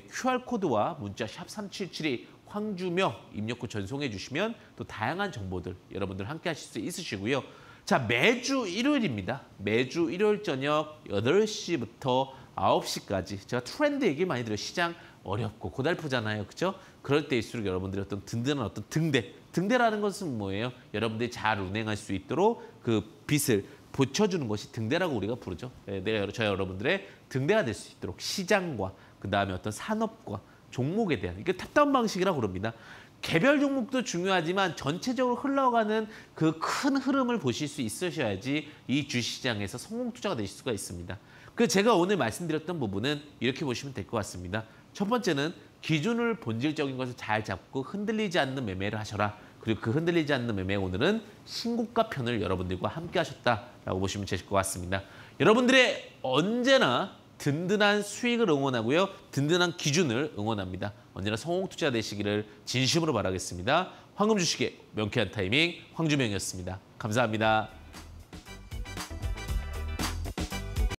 큐알코드와 문자 샵 삼칠칠이 황주명 입력 후 전송해 주시면 또 다양한 정보들 여러분들 함께 하실 수 있으시고요. 자, 매주 일요일입니다. 매주 일요일 저녁 여덟시부터 아홉시까지 제가 트렌드 얘기 많이 드려요. 시장 어렵고 고달프잖아요, 그죠? 그럴 때일수록 여러분들이 어떤 든든한 어떤 등대, 등대라는 것은 뭐예요? 여러분들이 잘 운행할 수 있도록 그 빚을 보쳐주는 것이 등대라고 우리가 부르죠. 내가 저희 여러분들의 등대가 될 수 있도록 시장과 그 다음에 어떤 산업과 종목에 대한, 이게 탑다운 방식이라고 그럽니다. 개별 종목도 중요하지만 전체적으로 흘러가는 그 큰 흐름을 보실 수 있으셔야지 이 주시장에서 성공 투자가 되실 수가 있습니다. 그 제가 오늘 말씀드렸던 부분은 이렇게 보시면 될 것 같습니다. 첫 번째는 기준을 본질적인 것을 잘 잡고 흔들리지 않는 매매를 하셔라. 그리고 그 흔들리지 않는 매매, 오늘은 신고가 편을 여러분들과 함께 하셨다라고 보시면 되실 것 같습니다. 여러분들의 언제나 든든한 수익을 응원하고요. 든든한 기준을 응원합니다. 언제나 성공 투자 되시기를 진심으로 바라겠습니다. 황금주식의 명쾌한 타이밍 황주명이었습니다. 감사합니다.